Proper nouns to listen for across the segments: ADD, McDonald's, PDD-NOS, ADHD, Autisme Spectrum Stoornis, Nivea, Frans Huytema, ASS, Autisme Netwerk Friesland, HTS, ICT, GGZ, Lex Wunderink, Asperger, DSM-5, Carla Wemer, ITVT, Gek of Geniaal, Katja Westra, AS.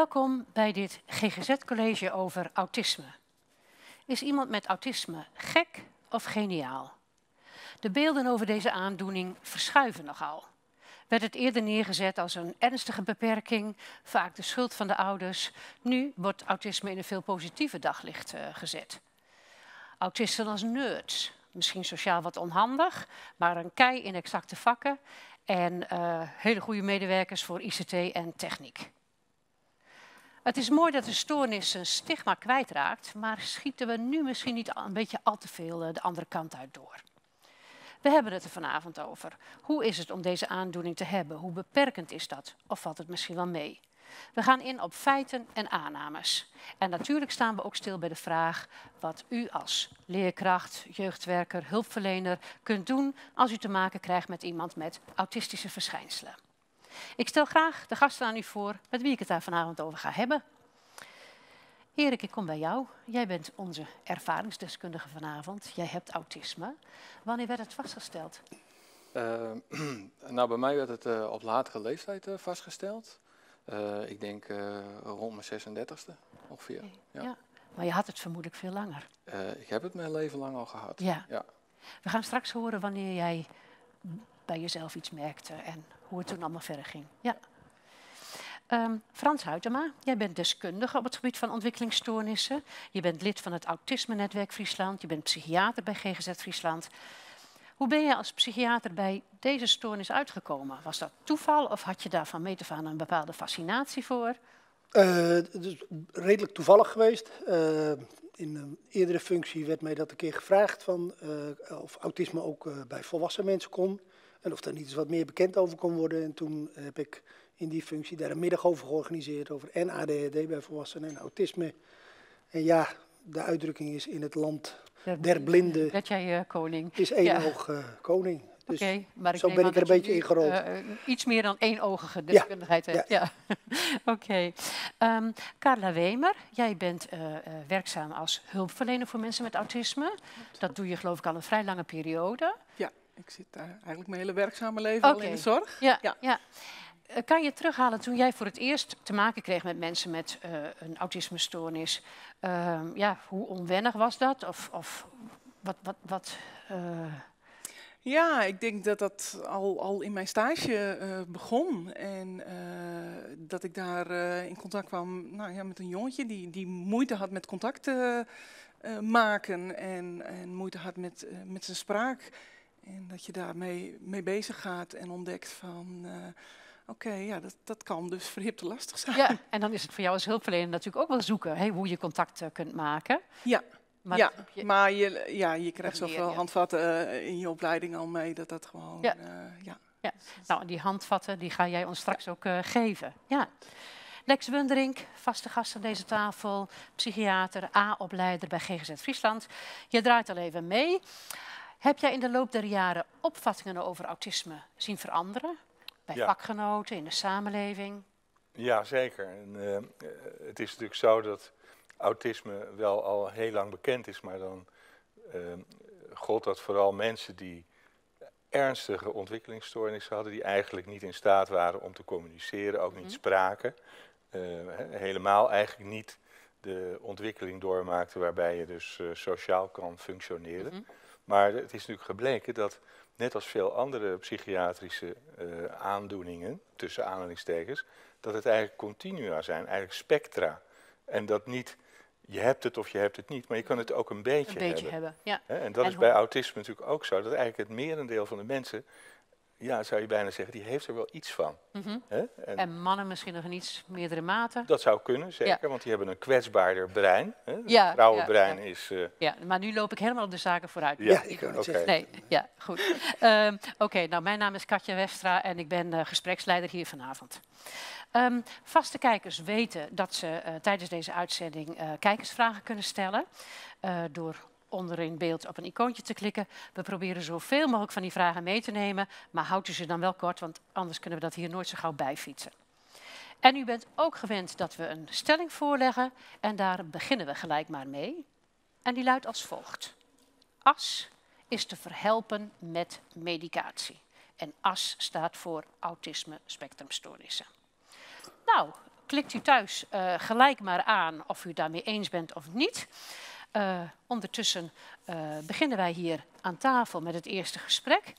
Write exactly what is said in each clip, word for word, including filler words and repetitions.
Welkom bij dit G G Z-college over autisme. Is iemand met autisme gek of geniaal? De beelden over deze aandoening verschuiven nogal. Werd het eerder neergezet als een ernstige beperking, vaak de schuld van de ouders. Nu wordt autisme in een veel positiever daglicht uh, gezet. Autisten als nerds, misschien sociaal wat onhandig, maar een kei in exacte vakken en uh, hele goede medewerkers voor I C T en techniek. Het is mooi dat de stoornis een stigma kwijtraakt, maar schieten we nu misschien niet een beetje al te veel de andere kant uit door. We hebben het er vanavond over. Hoe is het om deze aandoening te hebben? Hoe beperkend is dat? Of valt het misschien wel mee? We gaan in op feiten en aannames. En natuurlijk staan we ook stil bij de vraag wat u als leerkracht, jeugdwerker, hulpverlener kunt doen als u te maken krijgt met iemand met autistische verschijnselen. Ik stel graag de gasten aan u voor met wie ik het daar vanavond over ga hebben. Erik, ik kom bij jou. Jij bent onze ervaringsdeskundige vanavond. Jij hebt autisme. Wanneer werd het vastgesteld? Uh, nou, bij mij werd het uh, op latere leeftijd uh, vastgesteld. Uh, ik denk uh, rond mijn zesendertigste ongeveer. Okay. Ja. Ja. Maar je had het vermoedelijk veel langer. Uh, ik heb het mijn leven lang al gehad. Ja. Ja. We gaan straks horen wanneer jij bij jezelf iets merkte en hoe het toen allemaal verder ging. Ja. Um, Frans Huytema, jij bent deskundige op het gebied van ontwikkelingsstoornissen. Je bent lid van het Autisme Netwerk Friesland. Je bent psychiater bij G G Z Friesland. Hoe ben je als psychiater bij deze stoornis uitgekomen? Was dat toeval of had je daar van meet af aan een bepaalde fascinatie voor? Uh, dus redelijk toevallig geweest. Uh, in een eerdere functie werd mij dat een keer gevraagd van, uh, of autisme ook uh, bij volwassen mensen kon. En of daar niet eens wat meer bekend over kon worden. En toen heb ik in die functie daar een middag over georganiseerd. Over en A D H D bij volwassenen en autisme. En ja, de uitdrukking is in het land der, der blinden. Dat jij uh, koning. Is één ja. oog uh, koning. Dus okay, maar ik zo ben ik er een beetje in gerold. Uh, iets meer dan éénogige deskundigheid ja. hebt. Ja. Ja. Oké. Okay. Um, Carla Wemer, jij bent uh, uh, werkzaam als hulpverlener voor mensen met autisme. Dat doe je geloof ik al een vrij lange periode. Ja. Ik zit daar eigenlijk mijn hele werkzame leven okay. al in de zorg. Ja, ja. Ja. Kan je terughalen toen jij voor het eerst te maken kreeg met mensen met uh, een autismestoornis? Uh, ja, hoe onwennig was dat? Of, of wat... wat, wat uh... Ja, ik denk dat dat al, al in mijn stage uh, begon. En uh, dat ik daar uh, in contact kwam nou, ja, met een jongetje die, die moeite had met contact uh, uh, maken. En, en moeite had met, uh, met zijn spraak. En dat je daarmee mee bezig gaat en ontdekt van, uh, oké, okay, ja, dat, dat kan dus verhipte lastig zijn. Ja, en dan is het voor jou als hulpverlener natuurlijk ook wel zoeken hey, hoe je contact uh, kunt maken. Ja, maar, ja, je, maar je, ja, je krijgt zoveel ja. handvatten uh, in je opleiding al mee dat dat gewoon... Ja. Uh, ja. Ja. Nou, die handvatten die ga jij ons straks ja. ook uh, geven. Ja. Lex Wunderink, vaste gast aan deze tafel, psychiater, A-opleider bij G G Z Friesland. Je draait al even mee. Heb jij in de loop der jaren opvattingen over autisme zien veranderen? Bij ja. vakgenoten, in de samenleving? Ja, zeker. En, uh, het is natuurlijk zo dat autisme wel al heel lang bekend is, maar dan uh, gold dat vooral mensen die ernstige ontwikkelingsstoornissen hadden, die eigenlijk niet in staat waren om te communiceren, ook niet mm. spraken. Uh, helemaal eigenlijk niet de ontwikkeling doormaakte waarbij je dus uh, sociaal kan functioneren. Mm-hmm. Maar het is natuurlijk gebleken dat, net als veel andere psychiatrische uh, aandoeningen, tussen aanhalingstekens, dat het eigenlijk continua zijn, eigenlijk spectra. En dat niet, je hebt het of je hebt het niet, maar je kan het ook een beetje hebben. Een beetje hebben, hebben ja. En dat en is bij autisme natuurlijk ook zo, dat eigenlijk het merendeel van de mensen, ja, zou je bijna zeggen, die heeft er wel iets van. Mm-hmm. Hè? En, en mannen misschien nog in iets meerdere mate. Dat zou kunnen, zeker, ja. want die hebben een kwetsbaarder brein. Hè? Ja, het vrouwenbrein ja, ja. is... Uh... Ja, maar nu loop ik helemaal op de zaken vooruit. Ja, ja ik kan het zeggen. Nee, ja, goed. um, Oké, okay, nou, mijn naam is Katja Westra en ik ben uh, gespreksleider hier vanavond. Um, vaste kijkers weten dat ze uh, tijdens deze uitzending uh, kijkersvragen kunnen stellen uh, door... onderin beeld op een icoontje te klikken. We proberen zoveel mogelijk van die vragen mee te nemen, maar houdt u ze dan wel kort, want anders kunnen we dat hier nooit zo gauw bijfietsen. En u bent ook gewend dat we een stelling voorleggen en daar beginnen we gelijk maar mee. En die luidt als volgt. A S is te verhelpen met medicatie. En A S staat voor Autisme Spectrum Stoornissen. Nou, klikt u thuis uh, gelijk maar aan of u daarmee eens bent of niet. Uh, ondertussen uh, beginnen wij hier aan tafel met het eerste gesprek.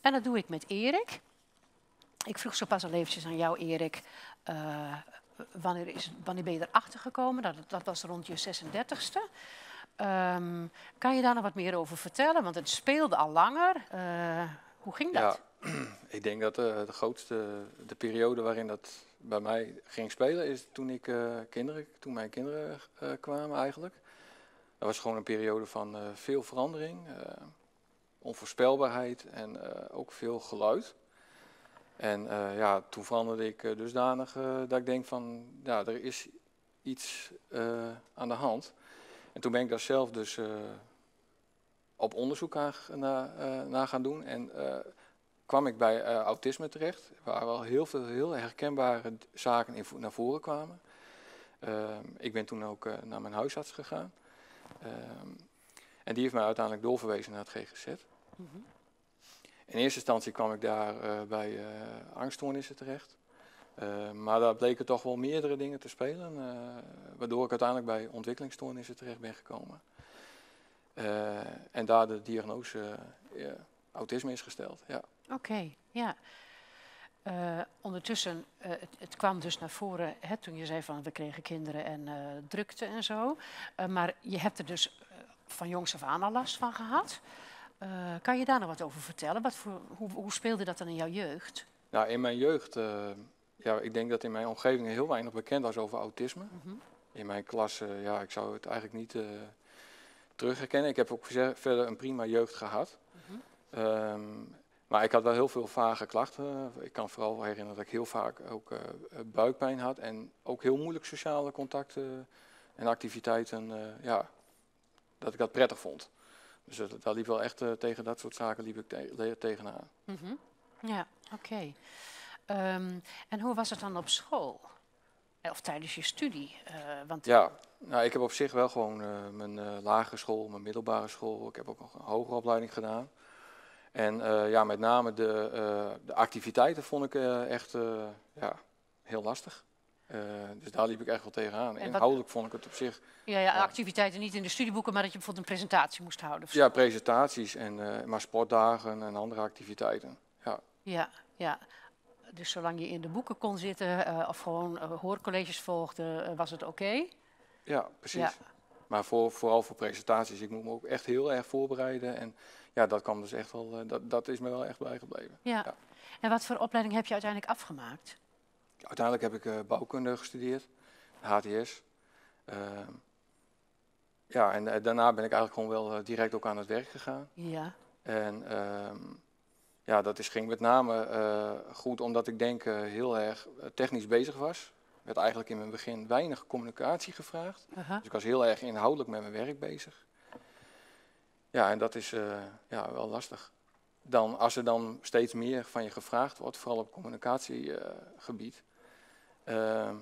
En dat doe ik met Erik. Ik vroeg zo pas al eventjes aan jou, Erik, uh, wanneer, is, wanneer ben je erachter gekomen? Dat, dat was rond je zesendertigste. Um, kan je daar nog wat meer over vertellen? Want het speelde al langer. Uh, hoe ging dat? Ja, ik denk dat de, de grootste de periode waarin dat bij mij ging spelen is toen, ik, uh, kinderen, toen mijn kinderen uh, kwamen eigenlijk. Dat was gewoon een periode van uh, veel verandering, uh, onvoorspelbaarheid en uh, ook veel geluid. En uh, ja, toen veranderde ik uh, dusdanig uh, dat ik denk van, ja, er is iets uh, aan de hand. En toen ben ik daar zelf dus uh, op onderzoek aan, na, uh, naar gaan doen en uh, kwam ik bij uh, autisme terecht, waar wel heel veel heel herkenbare zaken in vo naar voren kwamen. Uh, ik ben toen ook uh, naar mijn huisarts gegaan uh, en die heeft mij uiteindelijk doorverwezen naar het G G Z. Mm-hmm. In eerste instantie kwam ik daar uh, bij uh, angststoornissen terecht. Uh, maar daar bleken toch wel meerdere dingen te spelen, uh, waardoor ik uiteindelijk bij ontwikkelingsstoornissen terecht ben gekomen. Uh, en daar de diagnose uh, autisme is gesteld. Ja. Oké, okay, ja. Uh, ondertussen, uh, het, het kwam dus naar voren, hè, toen je zei van we kregen kinderen en uh, drukte en zo. Uh, maar je hebt er dus uh, van jongs af aan al last van gehad. Uh, kan je daar nog wat over vertellen? Wat voor, hoe, hoe speelde dat dan in jouw jeugd? Nou, in mijn jeugd... Uh, Ja, ik denk dat in mijn omgeving heel weinig bekend was over autisme. Mm-hmm. In mijn klas, uh, ja, ik zou het eigenlijk niet uh, terug herkennen. Ik heb ook verder een prima jeugd gehad. Mm-hmm. um, maar ik had wel heel veel vage klachten. Ik kan vooral herinneren dat ik heel vaak ook uh, buikpijn had. En ook heel moeilijk sociale contacten en activiteiten, uh, ja, dat ik dat prettig vond. Dus dat, dat liep wel echt uh, tegen dat soort zaken liep ik te tegenaan. Mm-hmm. Ja, oké. Okay. Um, en hoe was het dan op school? Of tijdens je studie? Uh, want ja, nou, ik heb op zich wel gewoon uh, mijn uh, lagere school, mijn middelbare school. Ik heb ook nog een hogere opleiding gedaan. En uh, ja, met name de, uh, de activiteiten vond ik uh, echt uh, ja, heel lastig. Uh, dus daar liep ik echt wel tegenaan. En inhoudelijk vond ik het op zich... Ja, ja, activiteiten niet in de studieboeken, maar dat je bijvoorbeeld een presentatie moest houden. Ja, presentaties, en, uh, maar sportdagen en andere activiteiten. Ja, ja. Ja. Dus zolang je in de boeken kon zitten uh, of gewoon uh, hoorcolleges volgde, uh, was het oké? Okay? Ja, precies. Ja. Maar voor, vooral voor presentaties. Ik moet me ook echt heel erg voorbereiden. En ja, dat, kwam dus echt wel, uh, dat, dat is me wel echt bijgebleven. Ja. Ja. En wat voor opleiding heb je uiteindelijk afgemaakt? Uiteindelijk heb ik uh, bouwkunde gestudeerd, H T S. Uh, ja, en uh, daarna ben ik eigenlijk gewoon wel uh, direct ook aan het werk gegaan. Ja. En... Uh, Ja, dat is, ging met name uh, goed omdat ik denk uh, heel erg technisch bezig was. Er werd eigenlijk in mijn begin weinig communicatie gevraagd. Uh-huh. Dus ik was heel erg inhoudelijk met mijn werk bezig. Ja, en dat is uh, ja, wel lastig. Dan, als er dan steeds meer van je gevraagd wordt, vooral op communicatiegebied... Uh, uh,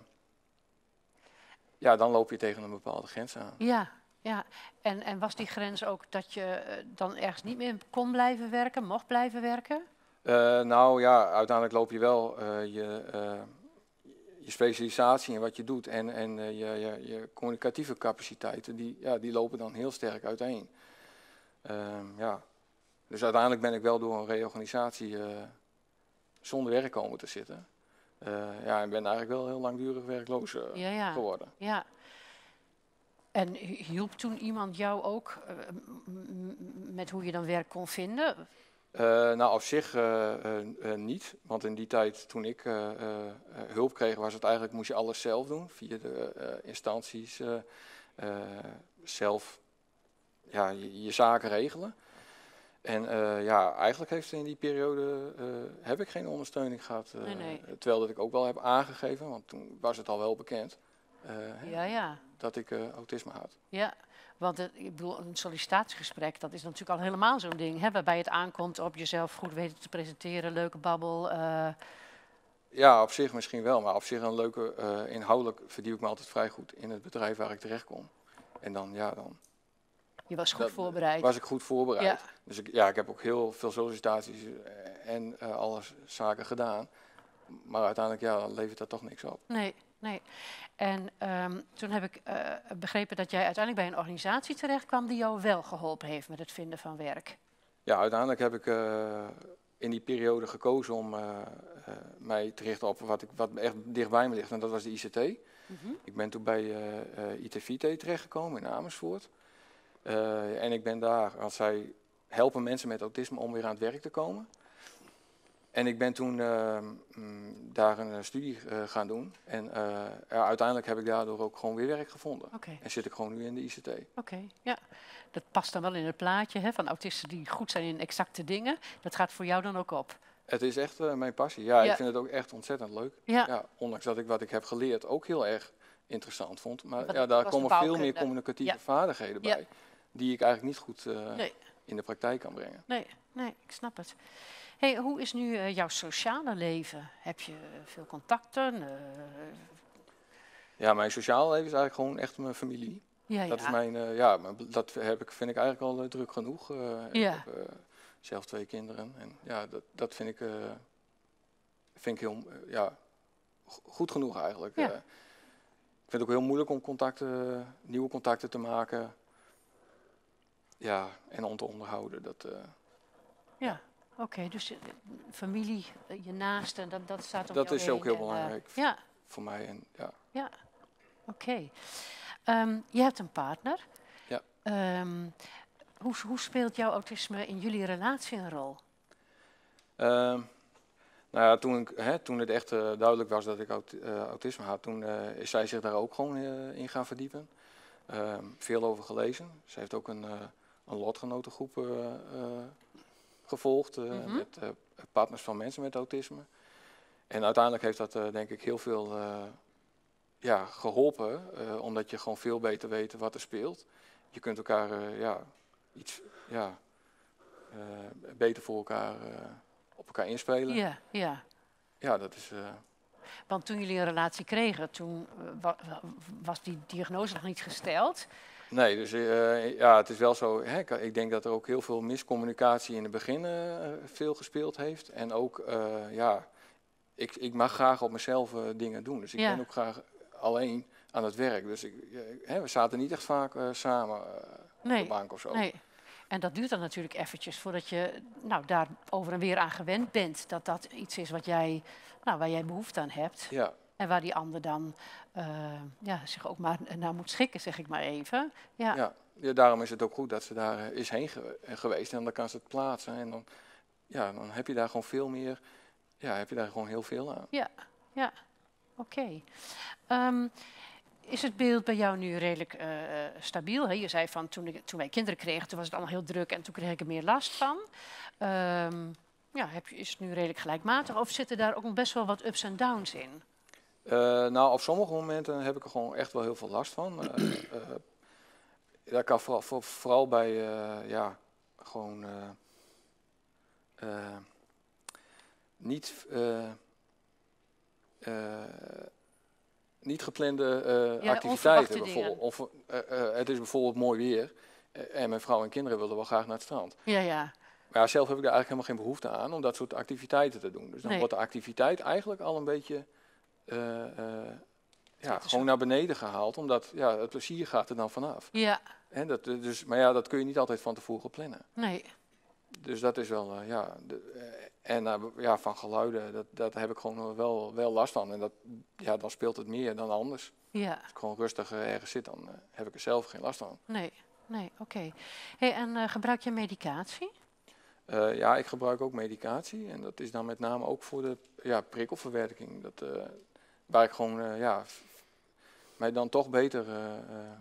ja, dan loop je tegen een bepaalde grens aan. Ja. Ja, en, en was die grens ook dat je dan ergens niet meer kon blijven werken, mocht blijven werken? Uh, nou ja, uiteindelijk loop je wel uh, je, uh, je specialisatie in wat je doet en, en uh, je, je, je communicatieve capaciteiten, die, ja, die lopen dan heel sterk uiteen. Uh, ja. Dus uiteindelijk ben ik wel door een reorganisatie uh, zonder werk komen te zitten. Uh, ja, en ben eigenlijk wel heel langdurig werkloos uh, ja, ja. geworden. Ja. En hielp toen iemand jou ook uh, met hoe je dan werk kon vinden? Uh, nou, op zich uh, uh, uh, niet. Want in die tijd toen ik uh, uh, hulp kreeg, was het eigenlijk, moest je alles zelf doen. Via de uh, instanties, uh, uh, zelf ja, je, je zaken regelen. En uh, ja, eigenlijk heeft in die periode uh, heb ik geen ondersteuning gehad. Uh, nee, nee. Terwijl dat ik ook wel heb aangegeven, want toen was het al wel bekend. Uh, ja, ja. dat ik uh, autisme had. Ja, want uh, ik bedoel, een sollicitatiegesprek, dat is natuurlijk al helemaal zo'n ding, hè, waarbij het aankomt op jezelf goed weten te presenteren, leuke babbel. Uh... Ja, op zich misschien wel, maar op zich een leuke, uh, inhoudelijk verdiep ik me altijd vrij goed in het bedrijf waar ik terecht kom. En dan, ja, dan... Je was goed dat, voorbereid. Was ik goed voorbereid. Ja. Dus ik, ja, ik heb ook heel veel sollicitaties en uh, alle zaken gedaan. maar uiteindelijk ja, levert dat toch niks op. Nee, nee. En um, toen heb ik uh, begrepen dat jij uiteindelijk bij een organisatie terecht kwam die jou wel geholpen heeft met het vinden van werk. Ja, uiteindelijk heb ik uh, in die periode gekozen om uh, uh, mij te richten op wat, ik, wat echt dichtbij me ligt. En dat was de I C T. Mm-hmm. Ik ben toen bij uh, uh, I T V T terechtgekomen in Amersfoort. Uh, en ik ben daar, als zij helpen mensen met autisme om weer aan het werk te komen. En ik ben toen uh, m, daar een studie uh, gaan doen. En uh, ja, uiteindelijk heb ik daardoor ook gewoon weer werk gevonden. Okay. En zit ik gewoon nu in de I C T. Oké, okay, ja. Dat past dan wel in het plaatje hè, van autisten die goed zijn in exacte dingen. Dat gaat voor jou dan ook op? Het is echt uh, mijn passie. Ja, ja, ik vind het ook echt ontzettend leuk. Ja. Ja, ondanks dat ik wat ik heb geleerd ook heel erg interessant vond. Maar wat, ja, daar komen veel meer communicatieve ja. vaardigheden bij. Ja. Die ik eigenlijk niet goed uh, nee. in de praktijk kan brengen. Nee, nee, ik snap het. Hey, hoe is nu uh, jouw sociale leven? Heb je veel contacten? Uh... Ja, mijn sociale leven is eigenlijk gewoon echt mijn familie. Ja, dat, ja. Is mijn, uh, ja, dat heb ik, vind ik eigenlijk al uh, druk genoeg. Uh, ja. Ik heb uh, zelf twee kinderen. En, ja, dat, dat vind ik, uh, vind ik heel, uh, ja, goed genoeg eigenlijk. Ja. Uh, ik vind het ook heel moeilijk om contacten, nieuwe contacten te maken. Ja, en om te onderhouden. Dat, uh, ja. Oké, okay, dus je familie, je naasten, dat, dat staat op. Dat is ook heel belangrijk en, uh, ja. voor mij. En, ja, ja. Oké. Okay. Um, je hebt een partner. Ja. Um, hoe, hoe speelt jouw autisme in jullie relatie een rol? Um, nou ja, toen, ik, hè, toen het echt uh, duidelijk was dat ik aut uh, autisme had, toen uh, is zij zich daar ook gewoon uh, in gaan verdiepen. Um, veel over gelezen. Ze heeft ook een, uh, een lotgenotengroep uh, uh, gevolgd uh, mm-hmm. met uh, partners van mensen met autisme. En uiteindelijk heeft dat uh, denk ik heel veel uh, ja, geholpen, uh, omdat je gewoon veel beter weet wat er speelt. Je kunt elkaar uh, ja, iets ja, uh, beter voor elkaar uh, op elkaar inspelen. Ja, ja. Ja, dat is... Uh, Want toen jullie een relatie kregen, toen wa was die diagnose nog niet gesteld. Nee, dus uh, ja, het is wel zo. Hè, ik denk dat er ook heel veel miscommunicatie in het begin uh, veel gespeeld heeft. En ook, uh, ja, ik, ik mag graag op mezelf uh, dingen doen. Dus ik ja. ben ook graag alleen aan het werk. Dus ik, uh, hè, we zaten niet echt vaak uh, samen uh, nee, op de bank of zo. Nee. En dat duurt dan natuurlijk eventjes voordat je nou, daar over en weer aan gewend bent. Dat dat iets is wat jij, nou, waar jij behoefte aan hebt. Ja. En waar die ander dan uh, ja, zich ook maar naar moet schikken, zeg ik maar even. Ja. Ja, ja, daarom is het ook goed dat ze daar is heen ge geweest. En dan kan ze het plaatsen. En dan, ja, dan heb je daar gewoon veel meer. Ja, heb je daar gewoon heel veel aan. Ja, ja. Oké. Okay. Um, Is het beeld bij jou nu redelijk uh, stabiel? Hè? Je zei van toen, ik, toen wij kinderen kregen, toen was het allemaal heel druk en toen kreeg ik er meer last van. Um, ja, heb je, is het nu redelijk gelijkmatig of zitten daar ook best wel wat ups en downs in? Uh, nou, op sommige momenten heb ik er gewoon echt wel heel veel last van. Uh, uh, dat kan vooral, voor, vooral bij, uh, ja, gewoon uh, uh, niet... Uh, uh, Niet geplande uh, ja, activiteiten. Bijvoorbeeld. Of, uh, uh, het is bijvoorbeeld mooi weer. Uh, en mijn vrouw en kinderen wilden wel graag naar het strand. Ja, ja. Maar ja, zelf heb ik er eigenlijk helemaal geen behoefte aan om dat soort activiteiten te doen. Dus dan nee. wordt de activiteit eigenlijk al een beetje uh, uh, ja, gewoon zo. naar beneden gehaald. Omdat ja, het plezier gaat er dan vanaf. Ja. Hè, dat, dus, maar ja, dat kun je niet altijd van tevoren plannen. Nee. Dus dat is wel, uh, ja. De, uh, en uh, ja, van geluiden, dat, dat heb ik gewoon wel, wel last van. En dat, ja, dan speelt het meer dan anders. Ja. Als ik gewoon rustig uh, ergens zit, dan uh, heb ik er zelf geen last van. Nee, nee, oké. Okay. Hey, en uh, gebruik je medicatie? Uh, ja, ik gebruik ook medicatie. En dat is dan met name ook voor de ja, prikkelverwerking. Dat, uh, waar ik gewoon, uh, ja, mij dan toch beter... Uh, uh,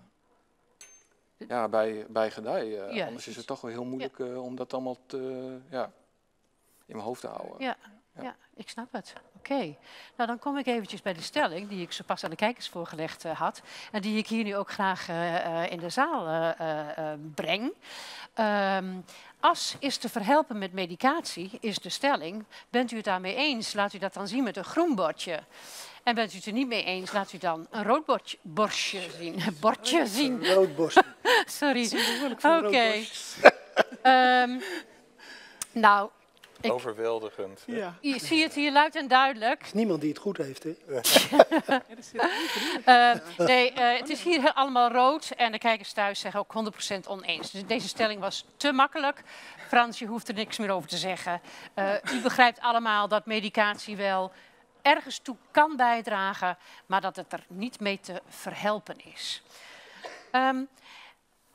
Ja, bij, bij gedij. Uh, ja, anders is het toch wel heel moeilijk ja. uh, om dat allemaal te, uh, ja, in mijn hoofd te houden. Ja, ja. ja ik snap het. Oké. Okay. Nou, dan kom ik eventjes bij de stelling die ik zo pas aan de kijkers voorgelegd uh, had. En die ik hier nu ook graag uh, in de zaal uh, uh, breng. Um, A S is te verhelpen met medicatie, is de stelling. Bent u het daarmee eens? Laat u dat dan zien met een groen bordje. En bent u het er niet mee eens, laat u dan een rood bordje, borstje zien. Bordje oh, zien. Een rood borstje. Sorry. Oké. Okay. Um, nou, Ik... Overweldigend. Ja. Je ziet het hier luid en duidelijk. Er is niemand die het goed heeft, hè? uh, nee, uh, het is hier allemaal rood. En de kijkers thuis zeggen ook honderd procent oneens. Dus deze stelling was te makkelijk. Frans, je hoeft er niks meer over te zeggen. Uh, u begrijpt allemaal dat medicatie wel ergens toe kan bijdragen, maar dat het er niet mee te verhelpen is. Um,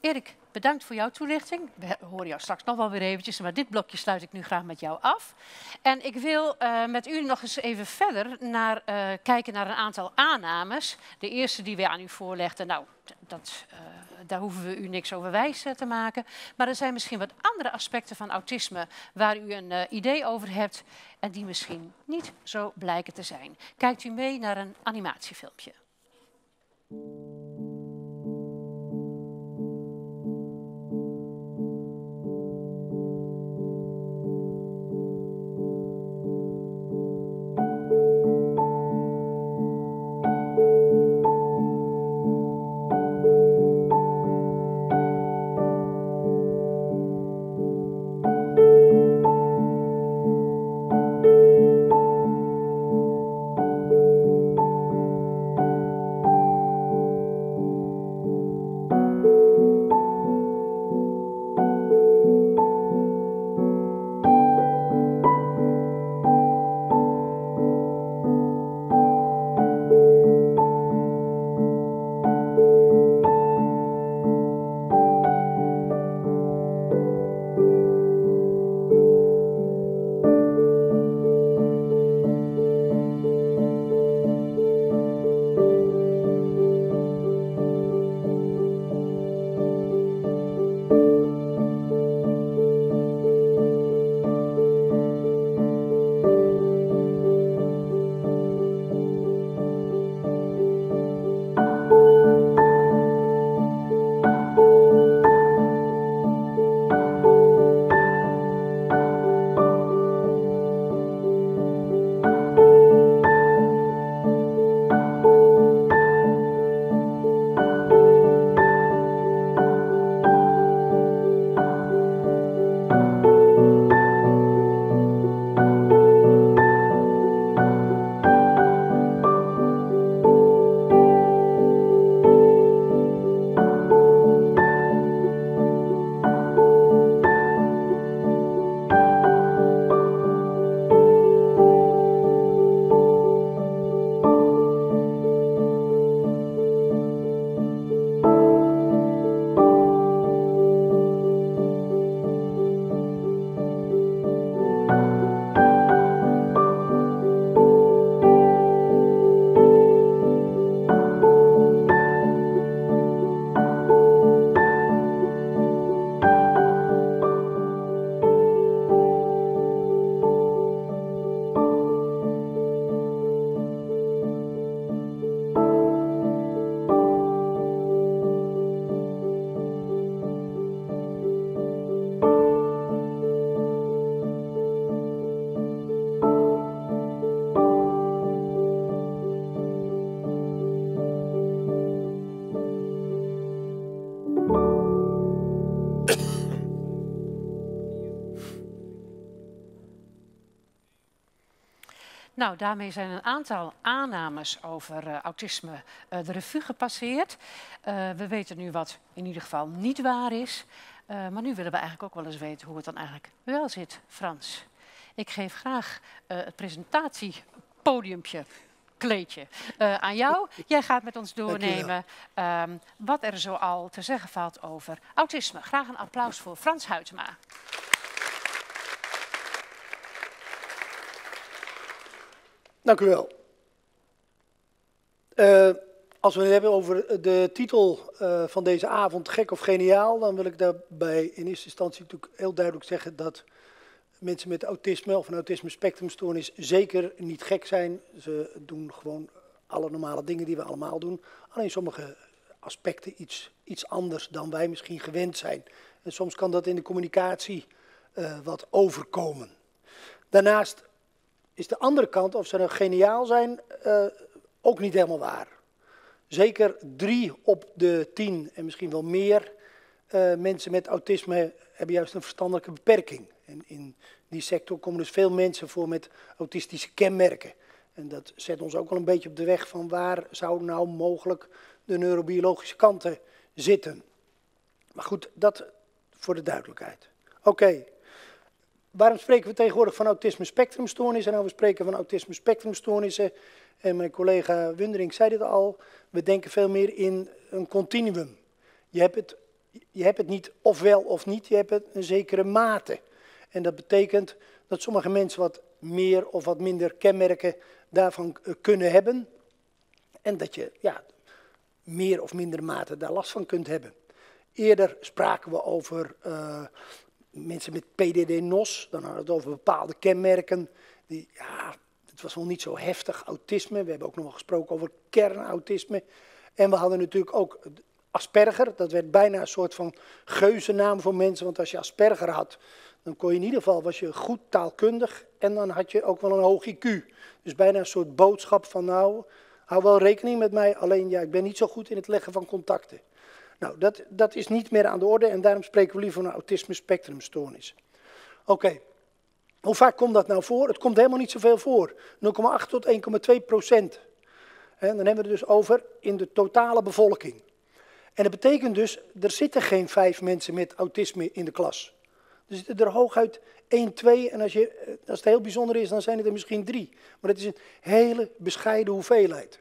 Erik, bedankt voor jouw toelichting. We horen jou straks nog wel weer eventjes, maar dit blokje sluit ik nu graag met jou af. En ik wil uh, met u nog eens even verder naar, uh, kijken naar een aantal aannames. De eerste die we aan u voorlegden, nou, dat, uh, daar hoeven we u niks over wijs te maken. Maar er zijn misschien wat andere aspecten van autisme waar u een uh, idee over hebt en die misschien niet zo blijken te zijn. Kijkt u mee naar een animatiefilmpje. Nou, daarmee zijn een aantal aannames over uh, autisme uh, de revue gepasseerd. Uh, we weten nu wat in ieder geval niet waar is. Uh, maar nu willen we eigenlijk ook wel eens weten hoe het dan eigenlijk wel zit, Frans. Ik geef graag uh, het presentatiepodiumpje, kleedje, uh, aan jou. Jij gaat met ons doornemen uh, wat er zoal te zeggen valt over autisme. Graag een applaus voor Frans Huytema. Dank u wel. Uh, als we het hebben over de titel uh, van deze avond, Gek of Geniaal, dan wil ik daarbij in eerste instantie natuurlijk heel duidelijk zeggen dat mensen met autisme of een autisme spectrumstoornis zeker niet gek zijn. Ze doen gewoon alle normale dingen die we allemaal doen. Alleen sommige aspecten iets, iets anders dan wij misschien gewend zijn. En soms kan dat in de communicatie uh, wat overkomen. Daarnaast is de andere kant, of ze nou geniaal zijn, uh, ook niet helemaal waar. Zeker drie op de tien en misschien wel meer uh, mensen met autisme hebben juist een verstandelijke beperking. En in die sector komen dus veel mensen voor met autistische kenmerken. En dat zet ons ook al een beetje op de weg van waar zou nou mogelijk de neurobiologische kanten zitten. Maar goed, dat voor de duidelijkheid. Oké, okay. Waarom spreken we tegenwoordig van autisme spectrumstoornissen? Nou, we spreken van autisme spectrumstoornissen. En mijn collega Wunderink zei dit al, we denken veel meer in een continuum. Je hebt het, je hebt het niet ofwel of niet, je hebt het een zekere mate. En dat betekent dat sommige mensen wat meer of wat minder kenmerken daarvan kunnen hebben. En dat je ja, meer of minder mate daar last van kunt hebben. Eerder spraken we over uh, mensen met P D D-N O S, dan hadden we het over bepaalde kenmerken. Die, ja, het was wel niet zo heftig autisme. We hebben ook nog wel gesproken over kernautisme. En we hadden natuurlijk ook Asperger. Dat werd bijna een soort van geuzennaam voor mensen, want als je Asperger had, dan kon je in ieder geval, was je goed taalkundig en dan had je ook wel een hoog I Q. Dus bijna een soort boodschap van nou, hou wel rekening met mij, alleen ja, ik ben niet zo goed in het leggen van contacten. Nou, dat, dat is niet meer aan de orde en daarom spreken we liever van een autisme spectrumstoornis. Oké, okay. Hoe vaak komt dat nou voor? Het komt helemaal niet zoveel voor. nul komma acht tot één komma twee procent. En dan hebben we het dus over in de totale bevolking. En dat betekent dus, er zitten geen vijf mensen met autisme in de klas. Er zitten er hooguit één, twee en als, je, als het heel bijzonder is, dan zijn het er misschien drie. Maar het is een hele bescheiden hoeveelheid.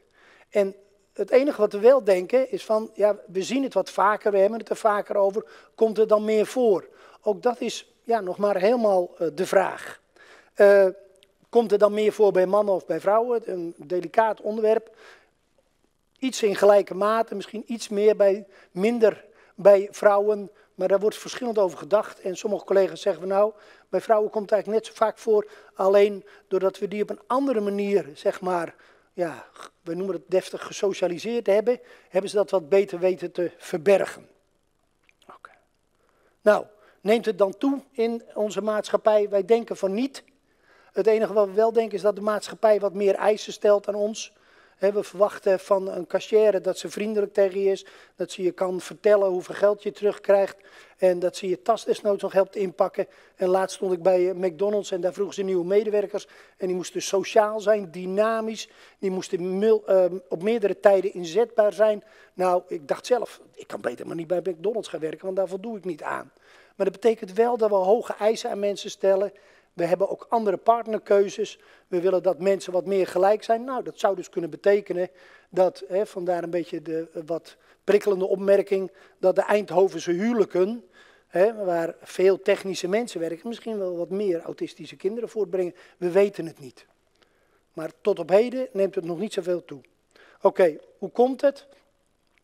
En het enige wat we wel denken is van, ja, we zien het wat vaker, we hebben het er vaker over, komt het dan meer voor? Ook dat is ja, nog maar helemaal uh, de vraag. Uh, komt er dan meer voor bij mannen of bij vrouwen? Een delicaat onderwerp. Iets in gelijke mate, misschien iets meer bij, minder bij vrouwen, maar daar wordt verschillend over gedacht. En sommige collega's zeggen van nou, bij vrouwen komt het eigenlijk net zo vaak voor, alleen doordat we die op een andere manier, zeg maar, ja, we noemen het deftig gesocialiseerd hebben, hebben ze dat wat beter weten te verbergen. Okay. Nou, neemt het dan toe in onze maatschappij? Wij denken van niet. Het enige wat we wel denken is dat de maatschappij wat meer eisen stelt aan ons. We verwachten van een cashier dat ze vriendelijk tegen je is, dat ze je kan vertellen hoeveel geld je terugkrijgt en dat ze je tas desnoods nog helpt inpakken. En laatst stond ik bij McDonald's en daar vroegen ze nieuwe medewerkers en die moesten sociaal zijn, dynamisch, die moesten op meerdere tijden inzetbaar zijn. Nou, ik dacht zelf, ik kan beter maar niet bij McDonald's gaan werken, want daar voldoe ik niet aan. Maar dat betekent wel dat we hoge eisen aan mensen stellen. We hebben ook andere partnerkeuzes. We willen dat mensen wat meer gelijk zijn. Nou, dat zou dus kunnen betekenen dat, hè, vandaar een beetje de wat prikkelende opmerking, dat de Eindhovense huwelijken, hè, waar veel technische mensen werken, misschien wel wat meer autistische kinderen voortbrengen. We weten het niet. Maar tot op heden neemt het nog niet zoveel toe. Oké, okay, hoe komt het?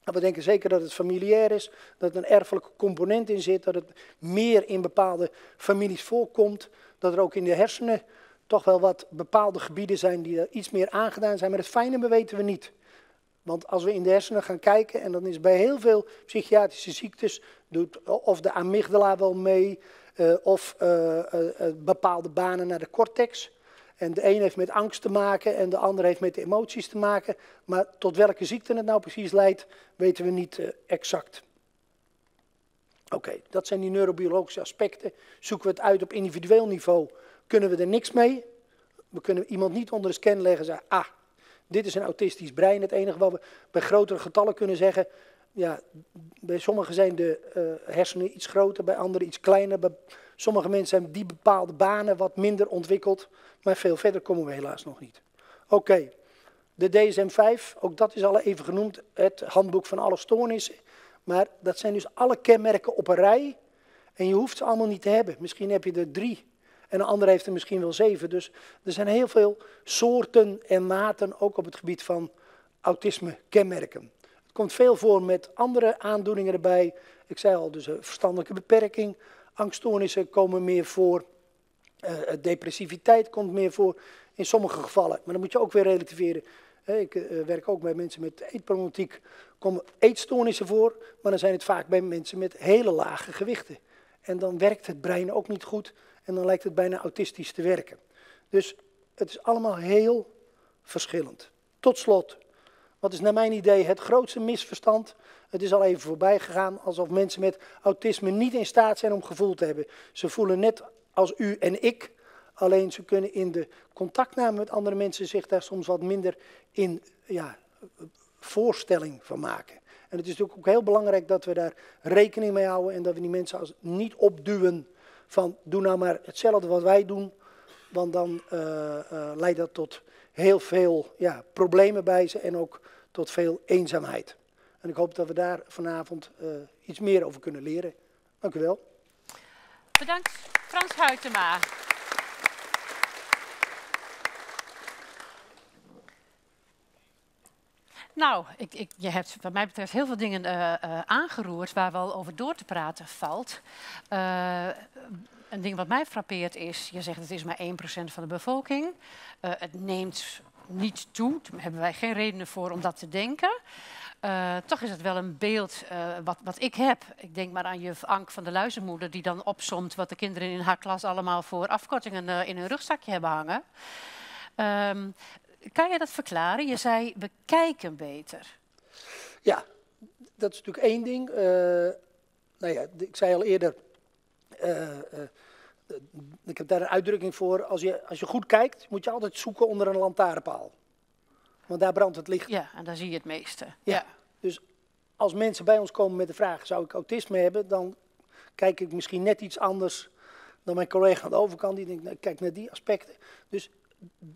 We denken zeker dat het familiair is, dat er een erfelijke component in zit, dat het meer in bepaalde families voorkomt, dat er ook in de hersenen toch wel wat bepaalde gebieden zijn die er iets meer aangedaan zijn. Maar het fijne weten we niet. Want als we in de hersenen gaan kijken, en dan is bij heel veel psychiatrische ziektes, doet of de amygdala wel mee, uh, of uh, uh, uh, bepaalde banen naar de cortex. En de een heeft met angst te maken en de ander heeft met de emoties te maken. Maar tot welke ziekte het nou precies leidt, weten we niet uh, exact. Oké, okay, dat zijn die neurobiologische aspecten. Zoeken we het uit op individueel niveau, kunnen we er niks mee. We kunnen iemand niet onder de scan leggen en zeggen, ah, dit is een autistisch brein. Het enige wat we bij grotere getallen kunnen zeggen, ja, bij sommigen zijn de uh, hersenen iets groter, bij anderen iets kleiner. Bij sommige mensen zijn die bepaalde banen wat minder ontwikkeld, maar veel verder komen we helaas nog niet. Oké, okay. De D S M vijf, ook dat is al even genoemd, het handboek van alle stoornissen. Maar dat zijn dus alle kenmerken op een rij en je hoeft ze allemaal niet te hebben. Misschien heb je er drie en een ander heeft er misschien wel zeven. Dus er zijn heel veel soorten en maten, ook op het gebied van autisme kenmerken. Het komt veel voor met andere aandoeningen erbij. Ik zei al, dus een verstandelijke beperking, angststoornissen komen meer voor, uh, depressiviteit komt meer voor in sommige gevallen. Maar dan moet je ook weer relativeren. Ik werk ook bij mensen met eetproblematiek, komen eetstoornissen voor, maar dan zijn het vaak bij mensen met hele lage gewichten. En dan werkt het brein ook niet goed en dan lijkt het bijna autistisch te werken. Dus het is allemaal heel verschillend. Tot slot, wat is naar mijn idee het grootste misverstand? Het is al even voorbij gegaan, alsof mensen met autisme niet in staat zijn om gevoel te hebben. Ze voelen net als u en ik. Alleen ze kunnen in de contactname met andere mensen zich daar soms wat minder in ja, voorstelling van maken. En het is natuurlijk ook heel belangrijk dat we daar rekening mee houden en dat we die mensen als niet opduwen van doe nou maar hetzelfde wat wij doen, want dan uh, uh, leidt dat tot heel veel ja, problemen bij ze en ook tot veel eenzaamheid. En ik hoop dat we daar vanavond uh, iets meer over kunnen leren. Dank u wel. Bedankt, Frans Huytema. Nou, ik, ik, je hebt wat mij betreft heel veel dingen uh, uh, aangeroerd waar wel over door te praten valt. Uh, een ding wat mij frappeert is, je zegt het is maar één procent van de bevolking. Uh, het neemt niet toe, daar hebben wij geen redenen voor om dat te denken. Uh, toch is het wel een beeld uh, wat, wat ik heb. Ik denk maar aan juf Ank van de Luizenmoeder die dan opsomt wat de kinderen in haar klas allemaal voor afkortingen uh, in hun rugzakje hebben hangen. Um, Kan je dat verklaren? Je zei, we kijken beter. Ja, dat is natuurlijk één ding. Uh, nou ja, ik zei al eerder, uh, uh, ik heb daar een uitdrukking voor. Als je, als je goed kijkt, moet je altijd zoeken onder een lantaarnpaal. Want daar brandt het licht. Ja, en daar zie je het meeste. Ja, ja. Dus als mensen bij ons komen met de vraag, zou ik autisme hebben? Dan kijk ik misschien net iets anders dan mijn collega aan de overkant. Die denkt, nou, kijk naar die aspecten. Dus...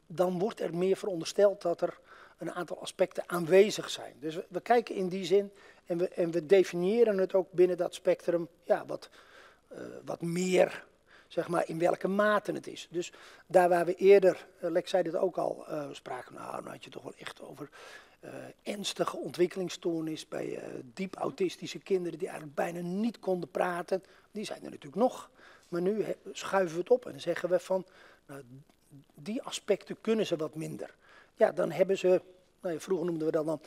dan wordt er meer verondersteld dat er een aantal aspecten aanwezig zijn. Dus we, we kijken in die zin en we, en we definiëren het ook binnen dat spectrum ja, wat, uh, wat meer, zeg maar, in welke mate het is. Dus daar waar we eerder, uh, Lex zei dit ook al, uh, spraken, nou, nou had je toch wel echt over uh, ernstige ontwikkelingsstoornis bij uh, diep autistische kinderen die eigenlijk bijna niet konden praten. Die zijn er natuurlijk nog. Maar nu he, schuiven we het op en zeggen we van... Nou, die aspecten kunnen ze wat minder. Ja, dan hebben ze, nou ja, vroeger noemden we dat dan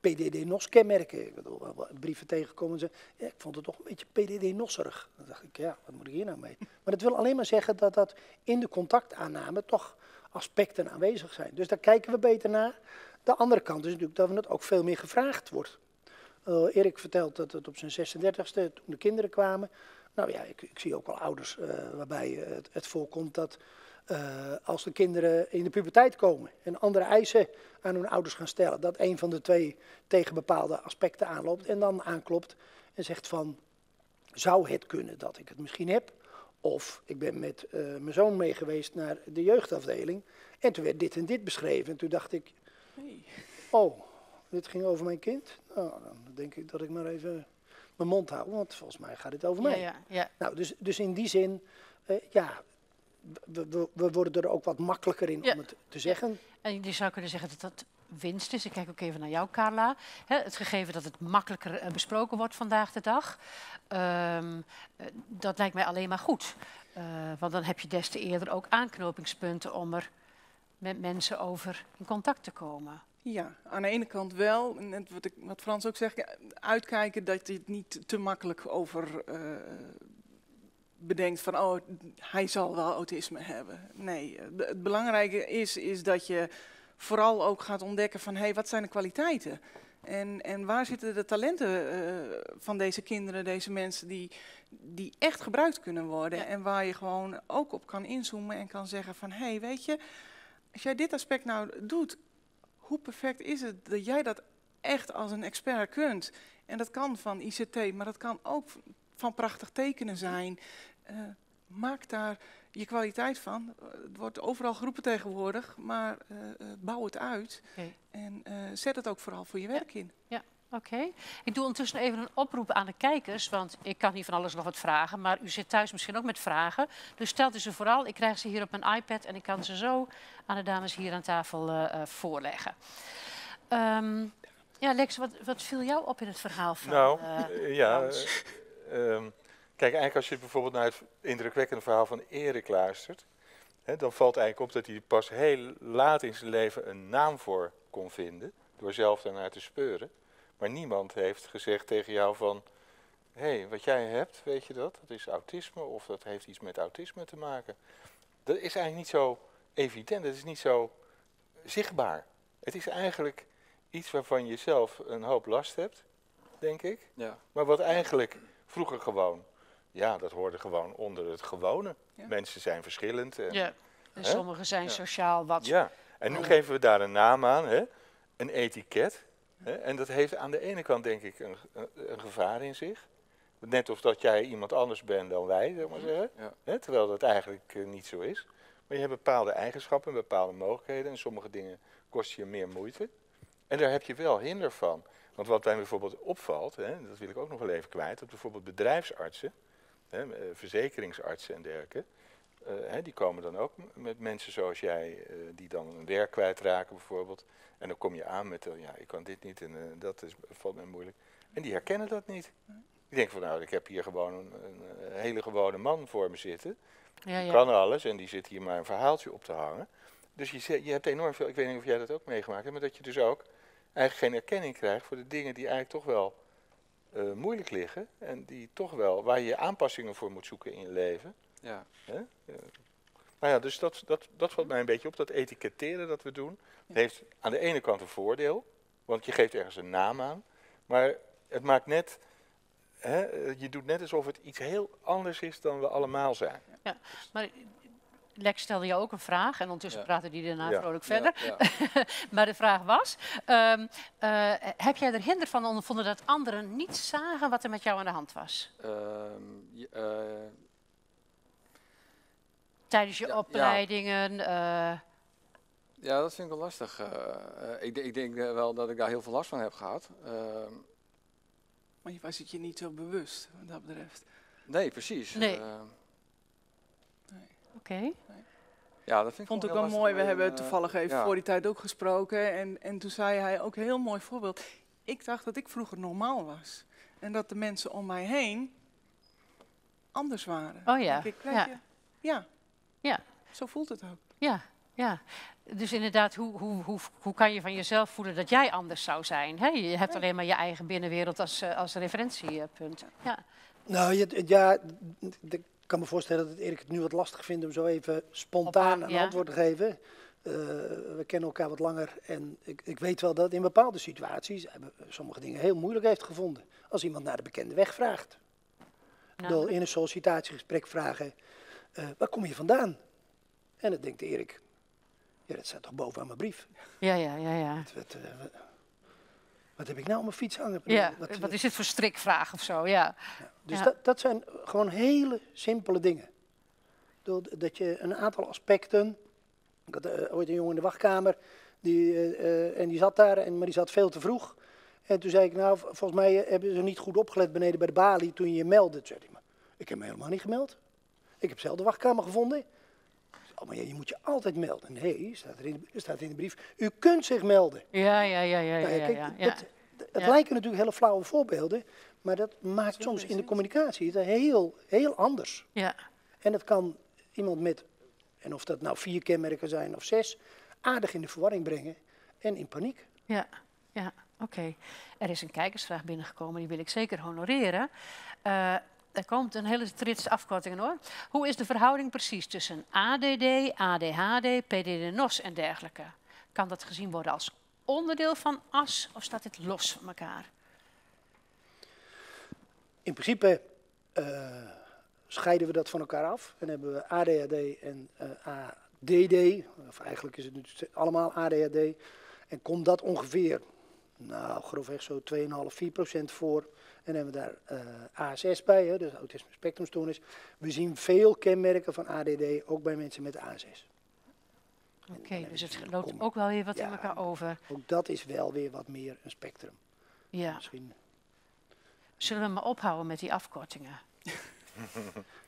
P D D-N O S kenmerken. Ik bedoel, brieven tegenkomen ze, ja, ik vond het toch een beetje P D D-NOSerig. Dan dacht ik, ja, wat moet ik hier nou mee? Maar dat wil alleen maar zeggen dat dat in de contactaanname toch aspecten aanwezig zijn. Dus daar kijken we beter naar. De andere kant is natuurlijk dat het ook veel meer gevraagd wordt. Uh, Erik vertelt dat het op zijn zesendertigste, toen de kinderen kwamen. Nou ja, ik, ik zie ook wel ouders uh, waarbij het, het voorkomt dat... Uh, als de kinderen in de puberteit komen en andere eisen aan hun ouders gaan stellen, dat een van de twee tegen bepaalde aspecten aanloopt en dan aanklopt en zegt van, zou het kunnen dat ik het misschien heb? Of ik ben met uh, mijn zoon mee geweest naar de jeugdafdeling en toen werd dit en dit beschreven en toen dacht ik, oh, dit ging over mijn kind? Nou, dan denk ik dat ik maar even mijn mond hou, want volgens mij gaat dit over mij. Ja, ja, ja. Nou, dus, dus in die zin, uh, ja... We, we, we worden er ook wat makkelijker in, ja, om het te zeggen. En je zou kunnen zeggen dat dat winst is. Ik kijk ook even naar jou, Carla. He, het gegeven dat het makkelijker besproken wordt vandaag de dag. Um, dat lijkt mij alleen maar goed. Uh, want dan heb je des te eerder ook aanknopingspunten om er met mensen over in contact te komen. Ja, aan de ene kant wel, en wat, ik, wat Frans ook zegt, uitkijken dat je het niet te makkelijk over... Uh, bedenkt van, oh, hij zal wel autisme hebben. Nee, het belangrijke is, is dat je vooral ook gaat ontdekken van, hé, hey, wat zijn de kwaliteiten? En, en waar zitten de talenten uh, van deze kinderen, deze mensen die, die echt gebruikt kunnen worden? Ja. En waar je gewoon ook op kan inzoomen en kan zeggen van, hé, hey, weet je, als jij dit aspect nou doet, hoe perfect is het dat jij dat echt als een expert kunt? En dat kan van I C T, maar dat kan ook... van prachtig tekenen zijn. Uh, maak daar je kwaliteit van. Het wordt overal geroepen tegenwoordig, maar uh, bouw het uit. Okay. En uh, zet het ook vooral voor je werk, ja, in. Ja, oké. Okay. Ik doe ondertussen even een oproep aan de kijkers, want ik kan hier van alles nog wat vragen, maar u zit thuis misschien ook met vragen. Dus stelt u ze vooral. Ik krijg ze hier op mijn iPad en ik kan ze zo aan de dames hier aan tafel uh, voorleggen. Um, ja, Lex, wat, wat viel jou op in het verhaal van Nou, uh, ja... Hans? Um, kijk, eigenlijk als je bijvoorbeeld naar het indrukwekkende verhaal van Erik luistert, hè, dan valt eigenlijk op dat hij pas heel laat in zijn leven een naam voor kon vinden, door zelf daarnaar te speuren. Maar niemand heeft gezegd tegen jou van, hé, hey, wat jij hebt, weet je dat, dat is autisme of dat heeft iets met autisme te maken. Dat is eigenlijk niet zo evident, dat is niet zo zichtbaar. Het is eigenlijk iets waarvan je zelf een hoop last hebt, denk ik, ja, maar wat eigenlijk... vroeger gewoon ja, dat hoorde gewoon onder het gewone. Ja. Mensen zijn verschillend. En, ja. en sommigen zijn ja. sociaal wat... Ja, en nu oh. geven we daar een naam aan, hè? Een etiket. Hè? En dat heeft aan de ene kant denk ik een, een gevaar in zich. Net of dat jij iemand anders bent dan wij, zeg maar zeggen. Ja. Hè? Terwijl dat eigenlijk uh, niet zo is. Maar je hebt bepaalde eigenschappen, bepaalde mogelijkheden. En sommige dingen kost je meer moeite. En daar heb je wel hinder van. Want wat mij bijvoorbeeld opvalt, hè, dat wil ik ook nog wel even kwijt, dat bijvoorbeeld bedrijfsartsen, hè, verzekeringsartsen en dergelijke, uh, hè, die komen dan ook met mensen zoals jij, uh, die dan hun werk kwijtraken bijvoorbeeld. En dan kom je aan met, uh, ja, ik kan dit niet en uh, dat is, valt mij moeilijk. En die herkennen dat niet. Die denken van, nou, ik heb hier gewoon een, een hele gewone man voor me zitten. Ja, die ja. kan alles en die zit hier maar een verhaaltje op te hangen. Dus je, je hebt enorm veel, ik weet niet of jij dat ook meegemaakt hebt, maar dat je dus ook eigenlijk geen erkenning krijgt voor de dingen die eigenlijk toch wel uh, moeilijk liggen. En die toch wel, waar je aanpassingen voor moet zoeken in je leven. Ja. Hè? Ja. Nou ja, dus dat, dat, dat valt mij een beetje op. Dat etiketteren dat we doen, dat heeft aan de ene kant een voordeel. Want je geeft ergens een naam aan. Maar het maakt net... He, je doet net alsof het iets heel anders is dan we allemaal zijn. Ja, maar Lex stelde jou ook een vraag en ondertussen ja. praten die daarna ja. vrolijk verder. Ja, ja. Maar de vraag was, um, uh, heb jij er hinder van ondervonden dat anderen niet zagen wat er met jou aan de hand was? Um, uh, Tijdens je ja, opleidingen? Ja. Uh, ja, dat vind ik wel lastig. Uh, uh, ik, ik denk wel dat ik daar heel veel last van heb gehad. Uh, Maar je was het je niet zo bewust, wat dat betreft. Nee, precies. Nee. Uh, nee. Oké. Okay. Nee. Ja, dat vind ik vond ik wel mooi. We en, hebben toevallig even ja. voor die tijd ook gesproken. En, en toen zei hij ook een heel mooi voorbeeld. Ik dacht dat ik vroeger normaal was. En dat de mensen om mij heen anders waren. Oh ja. Ik, ja. Je, ja. ja. Zo voelt het ook. Ja. Ja, dus inderdaad, hoe, hoe, hoe, hoe kan je van jezelf voelen dat jij anders zou zijn? He, je hebt alleen maar je eigen binnenwereld als, als referentiepunt. Ja. Nou, ja, ja, ik kan me voorstellen dat Erik het nu wat lastig vindt om zo even spontaan een ja. antwoord te geven. Uh, we kennen elkaar wat langer en ik, ik weet wel dat in bepaalde situaties sommige dingen heel moeilijk heeft gevonden. Als iemand naar de bekende weg vraagt. Nou. Door in een sollicitatiegesprek vragen, uh, waar kom je vandaan? En dat denkt Erik... Ja, dat staat toch bovenaan mijn brief? Ja, ja, ja. ja. Wat, wat, uh, wat, wat heb ik nou op mijn fiets hangen? Ja, wat, wat, wat is dit voor strikvraag of zo? Ja. Ja, dus ja. Dat, dat zijn gewoon hele simpele dingen. Dat je een aantal aspecten... Ik had uh, ooit een jongen in de wachtkamer die, uh, en die zat daar, en, maar die zat veel te vroeg. En toen zei ik, nou, volgens mij hebben ze niet goed opgelet beneden bij de balie toen je je meldde. Toen zei hij, maar ik heb me helemaal niet gemeld. Ik heb zelf de wachtkamer gevonden. Oh, maar je moet je altijd melden. Nee, staat er in de, staat in de brief. U kunt zich melden. Ja, ja, ja, ja. Nou, ja, kijk, ja, ja. Dat, dat, het ja. lijken natuurlijk hele flauwe voorbeelden, maar dat maakt dat soms in de communicatie het heel, heel anders. Ja. En dat kan iemand met, en of dat nou vier kenmerken zijn of zes, aardig in de verwarring brengen en in paniek. Ja, ja, oké. Okay. Er is een kijkersvraag binnengekomen, die wil ik zeker honoreren. Uh, Er komt een hele trits afkortingen hoor. Hoe is de verhouding precies tussen A D D, A D H D, P D D-N O S en dergelijke? Kan dat gezien worden als onderdeel van A S of staat dit los van elkaar? In principe uh, scheiden we dat van elkaar af. Dan hebben we A D H D en uh, A D D. Of eigenlijk is het nu allemaal A D H D. En komt dat ongeveer... Nou, grofweg zo twee komma vijf tot vier procent voor. En hebben we daar uh, A S S bij, hè, dus Autisme Spectrum Stoornis. We zien veel kenmerken van A D D, ook bij mensen met A S S. Oké, okay, dus het loopt ook wel weer wat ja, in elkaar over. Ook dat is wel weer wat meer een spectrum. Ja. Misschien... Zullen we maar ophouden met die afkortingen?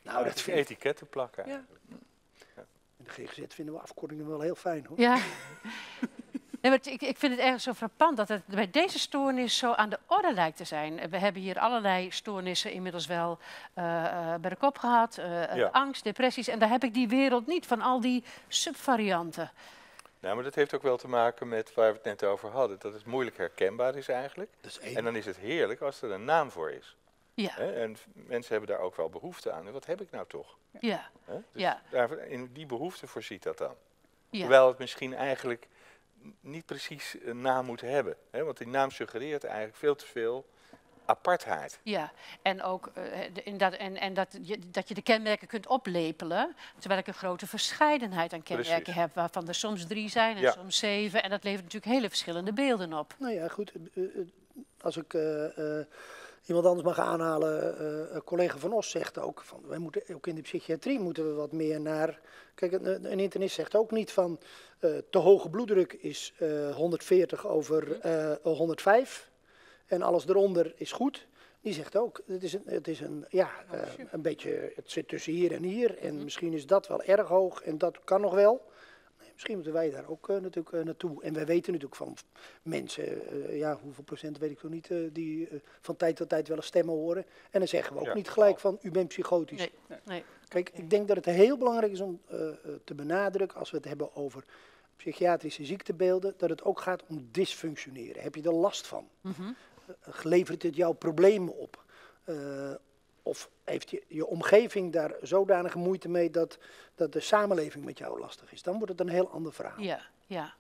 Nou, dat vind ik... Etiketten plakken. Ja. Ja. In de G G Z vinden we afkortingen wel heel fijn, hoor. Ja. Nee, maar ik, ik vind het erg zo frappant dat het bij deze stoornis zo aan de orde lijkt te zijn. We hebben hier allerlei stoornissen inmiddels wel uh, uh, bij de kop gehad. Uh, ja. Angst, depressies. En daar heb ik die wereld niet van al die subvarianten. Nou, maar dat heeft ook wel te maken met waar we het net over hadden. Dat het moeilijk herkenbaar is eigenlijk. Dat is één. En dan is het heerlijk als er een naam voor is. Ja. He? En mensen hebben daar ook wel behoefte aan. En wat heb ik nou toch? Ja. Dus ja. Daar, in die behoefte voorziet dat dan. Ja. Hoewel het misschien eigenlijk... niet precies een naam moet hebben. Hè? Want die naam suggereert eigenlijk veel te veel apartheid. Ja, en ook uh, in dat, en, en dat, je, dat je de kenmerken kunt oplepelen, terwijl ik een grote verscheidenheid aan kenmerken Precies. heb, waarvan er soms drie zijn en ja. soms zeven. En dat levert natuurlijk hele verschillende beelden op. Nou ja, goed. Als ik uh, uh, iemand anders mag aanhalen, uh, een collega van ons zegt ook, van, wij moeten, ook in de psychiatrie moeten we wat meer naar... Kijk, een, een internist zegt ook niet van uh, te hoge bloeddruk is uh, honderdveertig over uh, honderdvijf. En alles eronder is goed. Die zegt ook, het is een, het is een, ja, uh, een beetje, het zit tussen hier en hier. En mm-hmm. misschien is dat wel erg hoog en dat kan nog wel. Nee, misschien moeten wij daar ook uh, natuurlijk uh, naartoe. En wij weten natuurlijk van mensen, uh, ja, hoeveel procent weet ik nog niet, uh, die uh, van tijd tot tijd wel eens stemmen horen. En dan zeggen we ook ja. niet gelijk van, u bent psychotisch. Nee. Nee. Nee. Kijk, ik denk dat het heel belangrijk is om uh, te benadrukken, als we het hebben over psychiatrische ziektebeelden, dat het ook gaat om dysfunctioneren. Heb je er last van? Mm-hmm. Levert het jouw problemen op? Uh, of heeft je, je omgeving daar zodanige moeite mee dat, dat de samenleving met jou lastig is? Dan wordt het een heel ander verhaal. Ja, ja.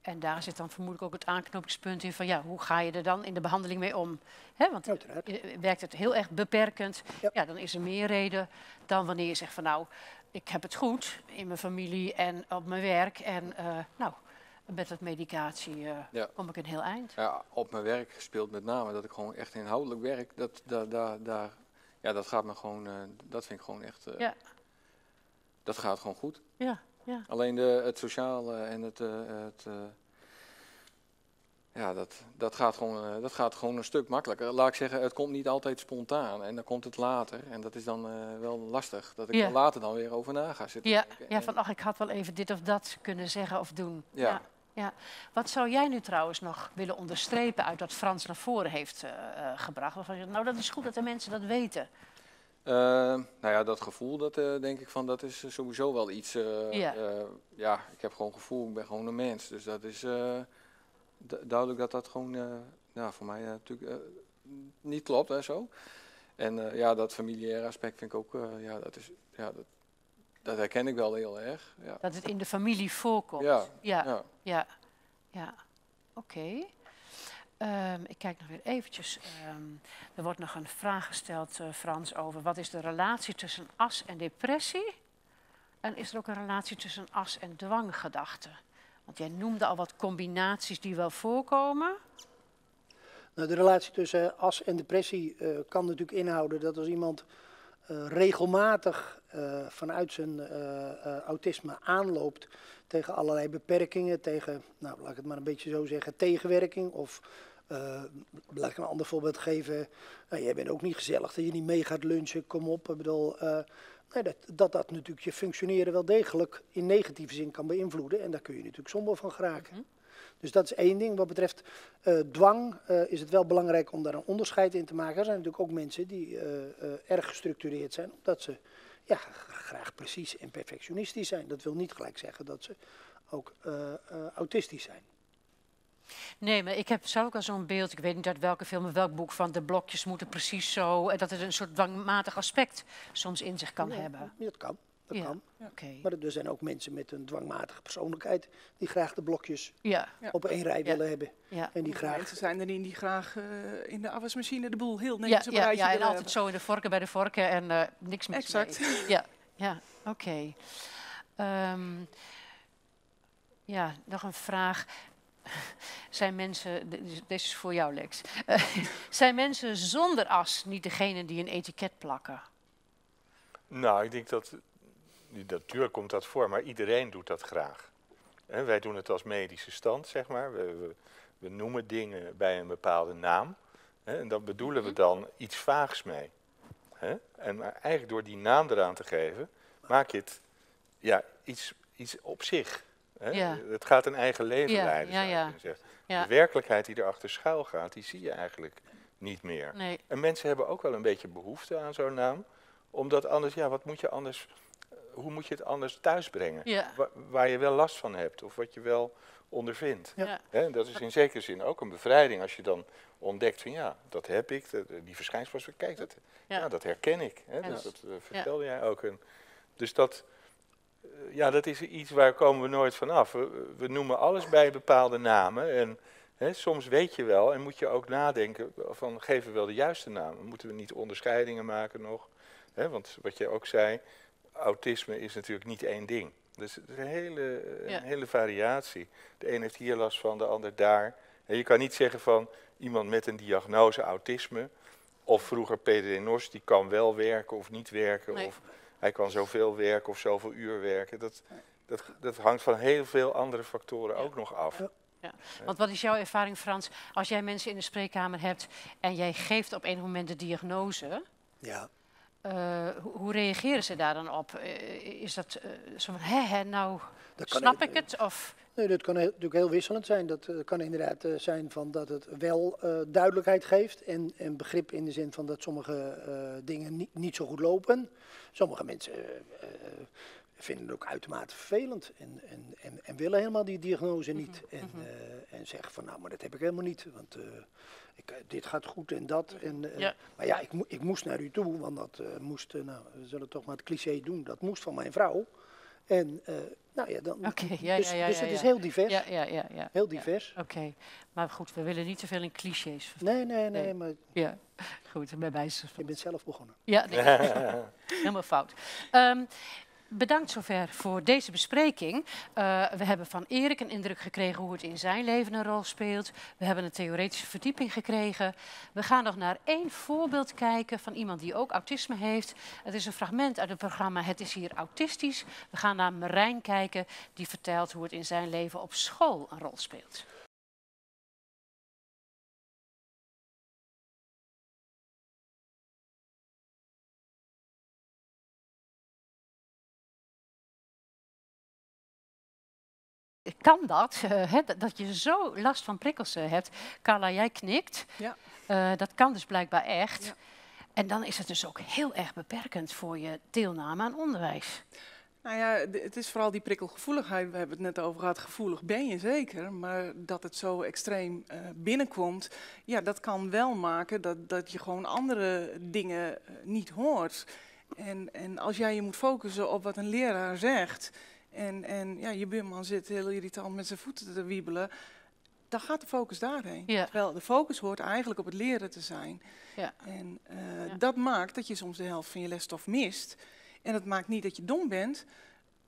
En daar zit dan vermoedelijk ook het aanknopingspunt in van ja, hoe ga je er dan in de behandeling mee om? Hè, want Uiteraard. Werkt het heel erg beperkend, ja. ja, dan is er meer reden dan wanneer je zegt van nou, ik heb het goed in mijn familie en op mijn werk en uh, nou... Met dat medicatie uh, ja. kom ik een heel eind. Ja, op mijn werk speelt met name dat ik gewoon echt inhoudelijk werk. Dat, daar, daar, daar, ja, dat gaat me gewoon, uh, dat vind ik gewoon echt, uh, ja. dat gaat gewoon goed. Ja, ja. Alleen de, het sociale en het, uh, het uh, ja, dat, dat, gaat gewoon, uh, dat gaat gewoon een stuk makkelijker. Laat ik zeggen, het komt niet altijd spontaan en dan komt het later. En dat is dan uh, wel lastig, dat ik ja. dan later dan weer over na ga zitten. Ja, ja, van ach, ik had wel even dit of dat kunnen zeggen of doen. Ja. Ja. Ja. Wat zou jij nu trouwens nog willen onderstrepen uit wat Frans naar voren heeft uh, gebracht? Of, nou, dat is goed dat de mensen dat weten. Uh, nou ja, dat gevoel, dat uh, denk ik van, dat is sowieso wel iets. Uh, ja. Uh, ja, ik heb gewoon gevoel, ik ben gewoon een mens. Dus dat is uh, duidelijk dat dat gewoon, uh, nou, voor mij uh, natuurlijk uh, niet klopt en zo. En uh, ja, dat familiaire aspect vind ik ook, uh, ja, dat is, ja, dat, dat herken ik wel heel erg. Ja. Dat het in de familie voorkomt. Ja, ja, ja. ja, ja. Oké. Okay. Um, ik kijk nog weer eventjes. Um, er wordt nog een vraag gesteld, uh, Frans, over wat is de relatie tussen A S en depressie? En is er ook een relatie tussen A S en dwanggedachten? Want jij noemde al wat combinaties die wel voorkomen. Nou, de relatie tussen A S en depressie uh, kan natuurlijk inhouden dat als iemand uh, regelmatig uh, vanuit zijn uh, uh, autisme aanloopt tegen allerlei beperkingen, tegen, nou, laat ik het maar een beetje zo zeggen, tegenwerking of... Uh, laat ik een ander voorbeeld geven. Nou, jij bent ook niet gezellig dat je niet mee gaat lunchen, kom op. Ik bedoel, uh, nee, dat, dat dat natuurlijk je functioneren wel degelijk in negatieve zin kan beïnvloeden. En daar kun je natuurlijk somber van geraken. Mm-hmm. Dus dat is één ding. Wat betreft uh, dwang uh, is het wel belangrijk om daar een onderscheid in te maken. Er zijn natuurlijk ook mensen die uh, uh, erg gestructureerd zijn, omdat ze ja, graag precies en perfectionistisch zijn. Dat wil niet gelijk zeggen dat ze ook uh, uh, autistisch zijn. Nee, maar ik heb zelf ook al zo'n beeld, ik weet niet uit welke film of welk boek, van de blokjes moeten precies zo, dat het een soort dwangmatig aspect soms in zich kan nee, hebben. Dat kan, dat ja. kan. Ja. Okay. Maar er zijn ook mensen met een dwangmatige persoonlijkheid die graag de blokjes ja. op één rij ja. willen hebben. Ja. En die ja, graag... Mensen zijn er niet die graag uh, in de afwasmachine de boel heel netjes ja, op een ja, rijtje ja, en altijd hebben. Zo in de vorken bij de vorken en uh, niks meer. Exact. Mee. Ja, ja. Oké. Okay. Um, ja, nog een vraag. Zijn mensen, dit is voor jou Lex, uh, zijn mensen zonder A S niet degene die een etiket plakken? Nou, ik denk dat, natuurlijk komt dat voor, maar iedereen doet dat graag. He, wij doen het als medische stand, zeg maar. We, we, we noemen dingen bij een bepaalde naam. He, en dan bedoelen we dan iets vaags mee. He, en maar eigenlijk door die naam eraan te geven, maak je het ja, iets, iets op zich. Ja. Het gaat een eigen leven ja, leiden, zou ja, ja. je zeggen. Ja. De werkelijkheid die erachter schuil gaat, die zie je eigenlijk niet meer. Nee. En mensen hebben ook wel een beetje behoefte aan zo'n naam. Omdat anders, ja, wat moet je anders, hoe moet je het anders thuisbrengen? Ja. Wa waar je wel last van hebt of wat je wel ondervindt. Ja. Hè, dat is in zekere zin ook een bevrijding als je dan ontdekt van ja, dat heb ik, dat, die verschijnsels, kijk, dat, ja. ja, dat herken ik. Hè, dus dat uh, vertelde ja. jij ook. En, dus dat... Ja, dat is iets waar komen we nooit vanaf. We, we noemen alles bij bepaalde namen. En He, soms weet je wel en moet je ook nadenken van, geven we wel de juiste naam? Moeten we niet onderscheidingen maken nog? He, want wat je ook zei, autisme is natuurlijk niet één ding. Dus het is een hele, een ja. hele variatie. De een heeft hier last van, de ander daar. En je kan niet zeggen van iemand met een diagnose autisme of vroeger P D D-N O S, die kan wel werken of niet werken. Nee. Of hij kan zoveel werken of zoveel uur werken. Dat, dat, dat hangt van heel veel andere factoren ja. ook nog af. Ja. Want wat is jouw ervaring, Frans? Als jij mensen in de spreekkamer hebt en jij geeft op een moment de diagnose... Ja. Uh, hoe reageren ze daar dan op? Uh, is dat uh, zo van, hè, hè, nou, dat kan snap ik het? Of? Nee, dat kan heel, natuurlijk heel wisselend zijn. Dat uh, kan inderdaad uh, zijn van dat het wel uh, duidelijkheid geeft en, en begrip in de zin van dat sommige uh, dingen niet, niet zo goed lopen. Sommige mensen uh, uh, vinden het ook uitermate vervelend en, en, en, en willen helemaal die diagnose niet. Mm-hmm. en, uh, en zeggen van, nou, maar dat heb ik helemaal niet, want... Uh, Ik, dit gaat goed en dat. En, uh, ja. Maar ja, ik, mo ik moest naar u toe, want dat uh, moest, uh, nou, we zullen toch maar het cliché doen, dat moest van mijn vrouw. En, uh, nou ja, dan, okay, ja, dus, ja, ja, dus ja, ja. het is heel divers. Ja, ja, ja, ja. Heel divers. Ja, oké, okay. Maar goed, we willen niet te veel in clichés. Nee, nee, nee, nee. Maar... Ja, goed, bij wijze van... Je bent zelf begonnen. Ja, nee. Helemaal fout. Um, Bedankt zover voor deze bespreking. Uh, we hebben van Erik een indruk gekregen hoe het in zijn leven een rol speelt. We hebben een theoretische verdieping gekregen. We gaan nog naar één voorbeeld kijken van iemand die ook autisme heeft. Het is een fragment uit het programma Het is hier autistisch. We gaan naar Marijn kijken, die vertelt hoe het in zijn leven op school een rol speelt. Kan dat, uh, he, dat je zo last van prikkels uh, hebt? Carla, jij knikt. Ja. Uh, dat kan dus blijkbaar echt. Ja. En dan is het dus ook heel erg beperkend voor je deelname aan onderwijs. Nou ja, het is vooral die prikkelgevoeligheid. We hebben het net over gehad. Gevoelig ben je zeker, maar dat het zo extreem uh, binnenkomt, ja, dat kan wel maken dat, dat je gewoon andere dingen uh, niet hoort. En, en als jij je moet focussen op wat een leraar zegt... En, en ja, je buurman zit heel irritant met zijn voeten te wiebelen. Dan gaat de focus daarheen. Ja. Terwijl de focus hoort eigenlijk op het leren te zijn. Ja. En uh, ja. dat maakt dat je soms de helft van je lesstof mist. En dat maakt niet dat je dom bent.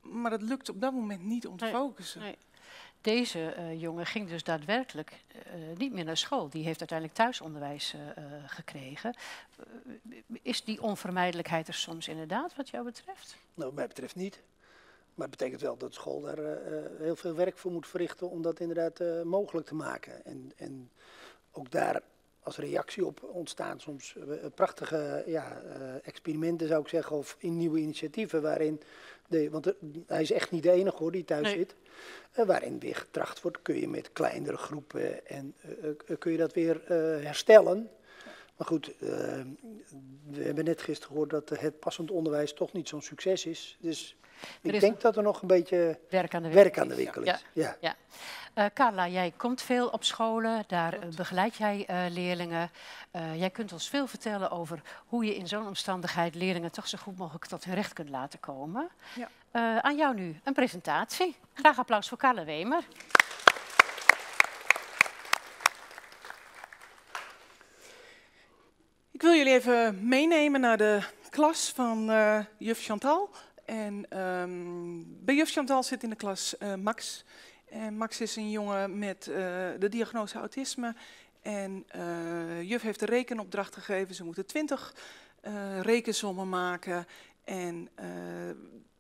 Maar het lukt op dat moment niet om te nee. focussen. Nee. Deze uh, jongen ging dus daadwerkelijk uh, niet meer naar school. Die heeft uiteindelijk thuisonderwijs uh, gekregen. Uh, is die onvermijdelijkheid er soms inderdaad wat jou betreft? Nou, mij betreft niet. Maar het betekent wel dat school daar uh, heel veel werk voor moet verrichten om dat inderdaad uh, mogelijk te maken. En, en ook daar als reactie op ontstaan soms uh, prachtige ja, uh, experimenten, zou ik zeggen, of in nieuwe initiatieven waarin, de, want er, hij is echt niet de enige hoor die thuis nee. zit, uh, waarin weer getracht wordt, kun je met kleinere groepen en uh, uh, kun je dat weer uh, herstellen. Maar goed, uh, we hebben net gisteren gehoord dat het passend onderwijs toch niet zo'n succes is. Dus er ik denk dat er nog een beetje werk aan de winkel, werk aan de winkel is. Ja. Ja. Ja. Uh, Carla, jij komt veel op scholen, daar uh, begeleid jij uh, leerlingen. Uh, jij kunt ons veel vertellen over hoe je in zo'n omstandigheid leerlingen toch zo goed mogelijk tot hun recht kunt laten komen. Ja. Uh, aan jou nu een presentatie. Graag applaus voor Carla Wemer. Ik wil jullie even meenemen naar de klas van uh, juf Chantal. En um, bij juf Chantal zit in de klas uh, Max. En Max is een jongen met uh, de diagnose autisme. En uh, juf heeft de rekenopdracht gegeven. Ze moeten twintig uh, rekensommen maken. En uh,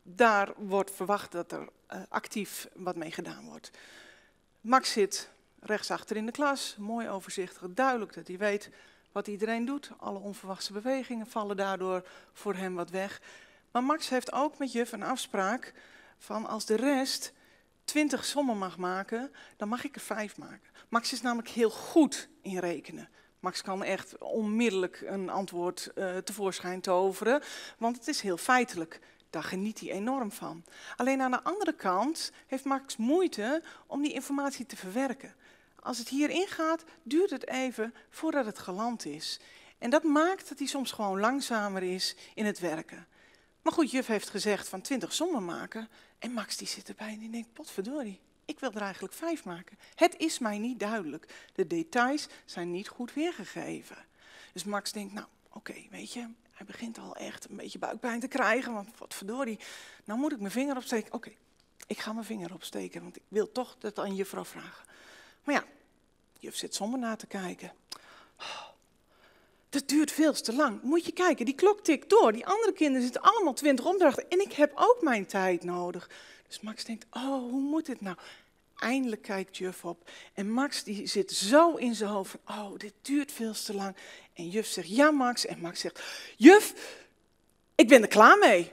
daar wordt verwacht dat er uh, actief wat mee gedaan wordt. Max zit rechtsachter in de klas. Mooi overzichtig, duidelijk dat hij weet... wat iedereen doet, alle onverwachte bewegingen vallen daardoor voor hem wat weg. Maar Max heeft ook met juf een afspraak van als de rest twintig sommen mag maken, dan mag ik er vijf maken. Max is namelijk heel goed in rekenen. Max kan echt onmiddellijk een antwoord uh, tevoorschijn toveren, want het is heel feitelijk. Daar geniet hij enorm van. Alleen aan de andere kant heeft Max moeite om die informatie te verwerken. Als het hierin gaat, duurt het even voordat het geland is. En dat maakt dat hij soms gewoon langzamer is in het werken. Maar goed, juf heeft gezegd van twintig sommen maken. En Max die zit erbij en die denkt, potverdorie, Ik wil er eigenlijk vijf maken. Het is mij niet duidelijk. De details zijn niet goed weergegeven. Dus Max denkt, nou, oké, okay, weet je, hij begint al echt een beetje buikpijn te krijgen. Want wat verdorie, nou moet ik mijn vinger opsteken. Oké, okay, ik ga mijn vinger opsteken, want ik wil toch dat aan juffrouw vragen. Maar ja, juf zit somber na te kijken. Oh, dat duurt veel te lang. Moet je kijken, die klok tikt door. Die andere kinderen zitten allemaal twintig opdrachten. En ik heb ook mijn tijd nodig. Dus Max denkt, oh, hoe moet dit nou? Eindelijk kijkt juf op. En Max die zit zo in zijn hoofd van, oh, dit duurt veel te lang. En juf zegt, ja Max. En Max zegt, juf, ik ben er klaar mee.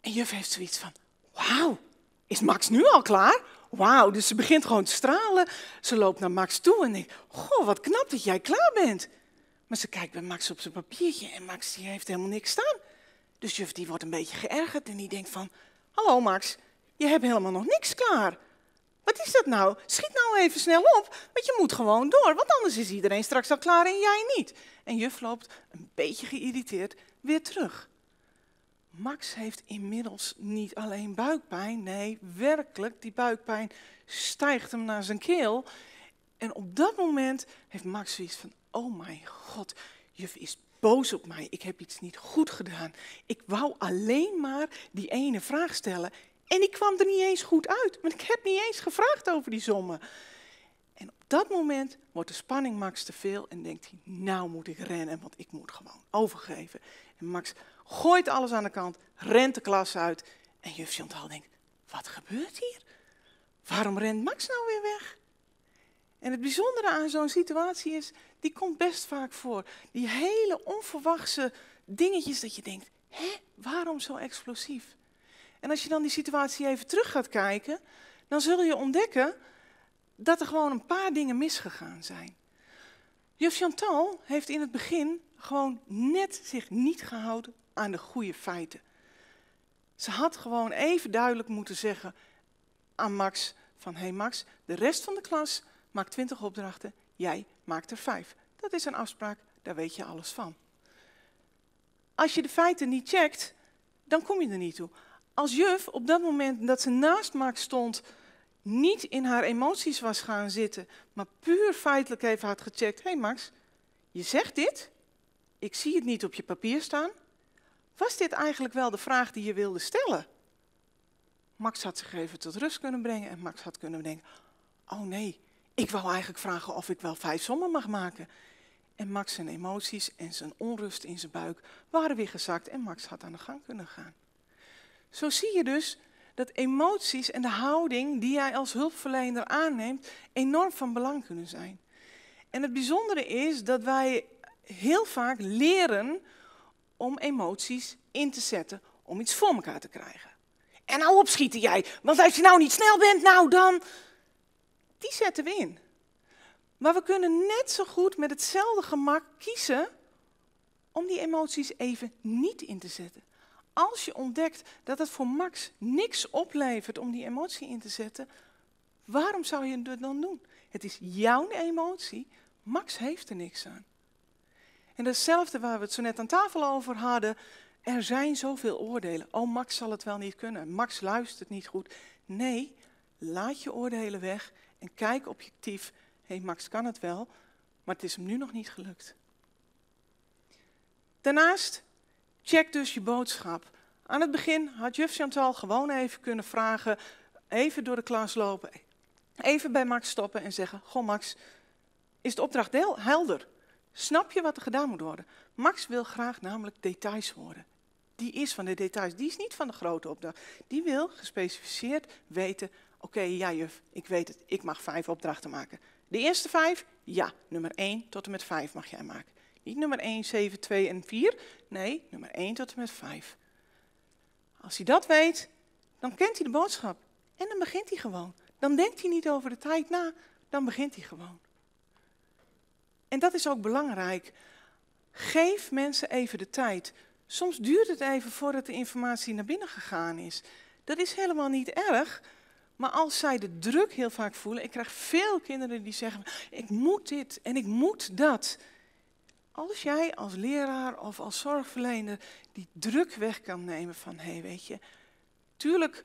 En juf heeft zoiets van, wauw, is Max nu al klaar? Wauw, dus ze begint gewoon te stralen. Ze loopt naar Max toe en denkt, goh, wat knap dat jij klaar bent. Maar ze kijkt bij Max op zijn papiertje en Max die heeft helemaal niks staan. Dus juf die wordt een beetje geërgerd en die denkt van, hallo Max, je hebt helemaal nog niks klaar. Wat is dat nou? Schiet nou even snel op, want je moet gewoon door. Want anders is iedereen straks al klaar en jij niet. En juf loopt, een beetje geïrriteerd, weer terug. Max heeft inmiddels niet alleen buikpijn, nee, werkelijk, die buikpijn stijgt hem naar zijn keel. En op dat moment heeft Max zoiets van, oh mijn god, juf is boos op mij, ik heb iets niet goed gedaan. Ik wou alleen maar die ene vraag stellen en ik kwam er niet eens goed uit, want ik heb niet eens gevraagd over die sommen. En op dat moment wordt de spanning Max te veel en denkt hij, nou moet ik rennen, want ik moet gewoon overgeven. En Max gooit alles aan de kant, rent de klas uit en juf Chantal denkt, wat gebeurt hier? Waarom rent Max nou weer weg? En het bijzondere aan zo'n situatie is, die komt best vaak voor. Die hele onverwachte dingetjes dat je denkt, hè, waarom zo explosief? En als je dan die situatie even terug gaat kijken, dan zul je ontdekken dat er gewoon een paar dingen misgegaan zijn. Juf Chantal heeft in het begin gewoon net zich niet gehouden aan de goede feiten. Ze had gewoon even duidelijk moeten zeggen aan Max van, hé Max, de rest van de klas maakt twintig opdrachten, jij maakt er vijf. Dat is een afspraak, daar weet je alles van. Als je de feiten niet checkt, dan kom je er niet toe. Als juf op dat moment dat ze naast Max stond, niet in haar emoties was gaan zitten, maar puur feitelijk even had gecheckt, hé Max, je zegt dit, ik zie het niet op je papier staan. Was dit eigenlijk wel de vraag die je wilde stellen? Max had zich even tot rust kunnen brengen en Max had kunnen denken, oh nee, ik wou eigenlijk vragen of ik wel vijf sommen mag maken. En Max zijn emoties en zijn onrust in zijn buik waren weer gezakt en Max had aan de gang kunnen gaan. Zo zie je dus dat emoties en de houding die jij als hulpverlener aanneemt enorm van belang kunnen zijn. En het bijzondere is dat wij heel vaak leren om emoties in te zetten om iets voor elkaar te krijgen. En nou opschieten jij, want als je nou niet snel bent, nou dan... Die zetten we in. Maar we kunnen net zo goed met hetzelfde gemak kiezen om die emoties even niet in te zetten. Als je ontdekt dat het voor Max niks oplevert om die emotie in te zetten, waarom zou je het dan doen? Het is jouw emotie, Max heeft er niks aan. En datzelfde waar we het zo net aan tafel over hadden, er zijn zoveel oordelen. Oh, Max zal het wel niet kunnen, Max luistert niet goed. Nee, laat je oordelen weg. En kijk objectief, hé, Max kan het wel, maar het is hem nu nog niet gelukt. Daarnaast, check dus je boodschap. Aan het begin had juf Chantal gewoon even kunnen vragen, even door de klas lopen, even bij Max stoppen en zeggen, goh Max, is de opdracht helder? Snap je wat er gedaan moet worden? Max wil graag namelijk details horen. Die is van de details, die is niet van de grote opdracht. Die wil gespecificeerd weten, oké, okay, ja juf, ik weet het, ik mag vijf opdrachten maken. De eerste vijf, ja, nummer één tot en met vijf mag jij maken. Niet nummer één, zeven, twee en vier, nee, nummer één tot en met vijf. Als hij dat weet, dan kent hij de boodschap en dan begint hij gewoon. Dan denkt hij niet over de tijd na, dan begint hij gewoon. En dat is ook belangrijk. Geef mensen even de tijd. Soms duurt het even voordat de informatie naar binnen gegaan is. Dat is helemaal niet erg. Maar als zij de druk heel vaak voelen, ik krijg veel kinderen die zeggen, ik moet dit en ik moet dat. Als jij als leraar of als zorgverlener die druk weg kan nemen van, hé, hey, weet je, tuurlijk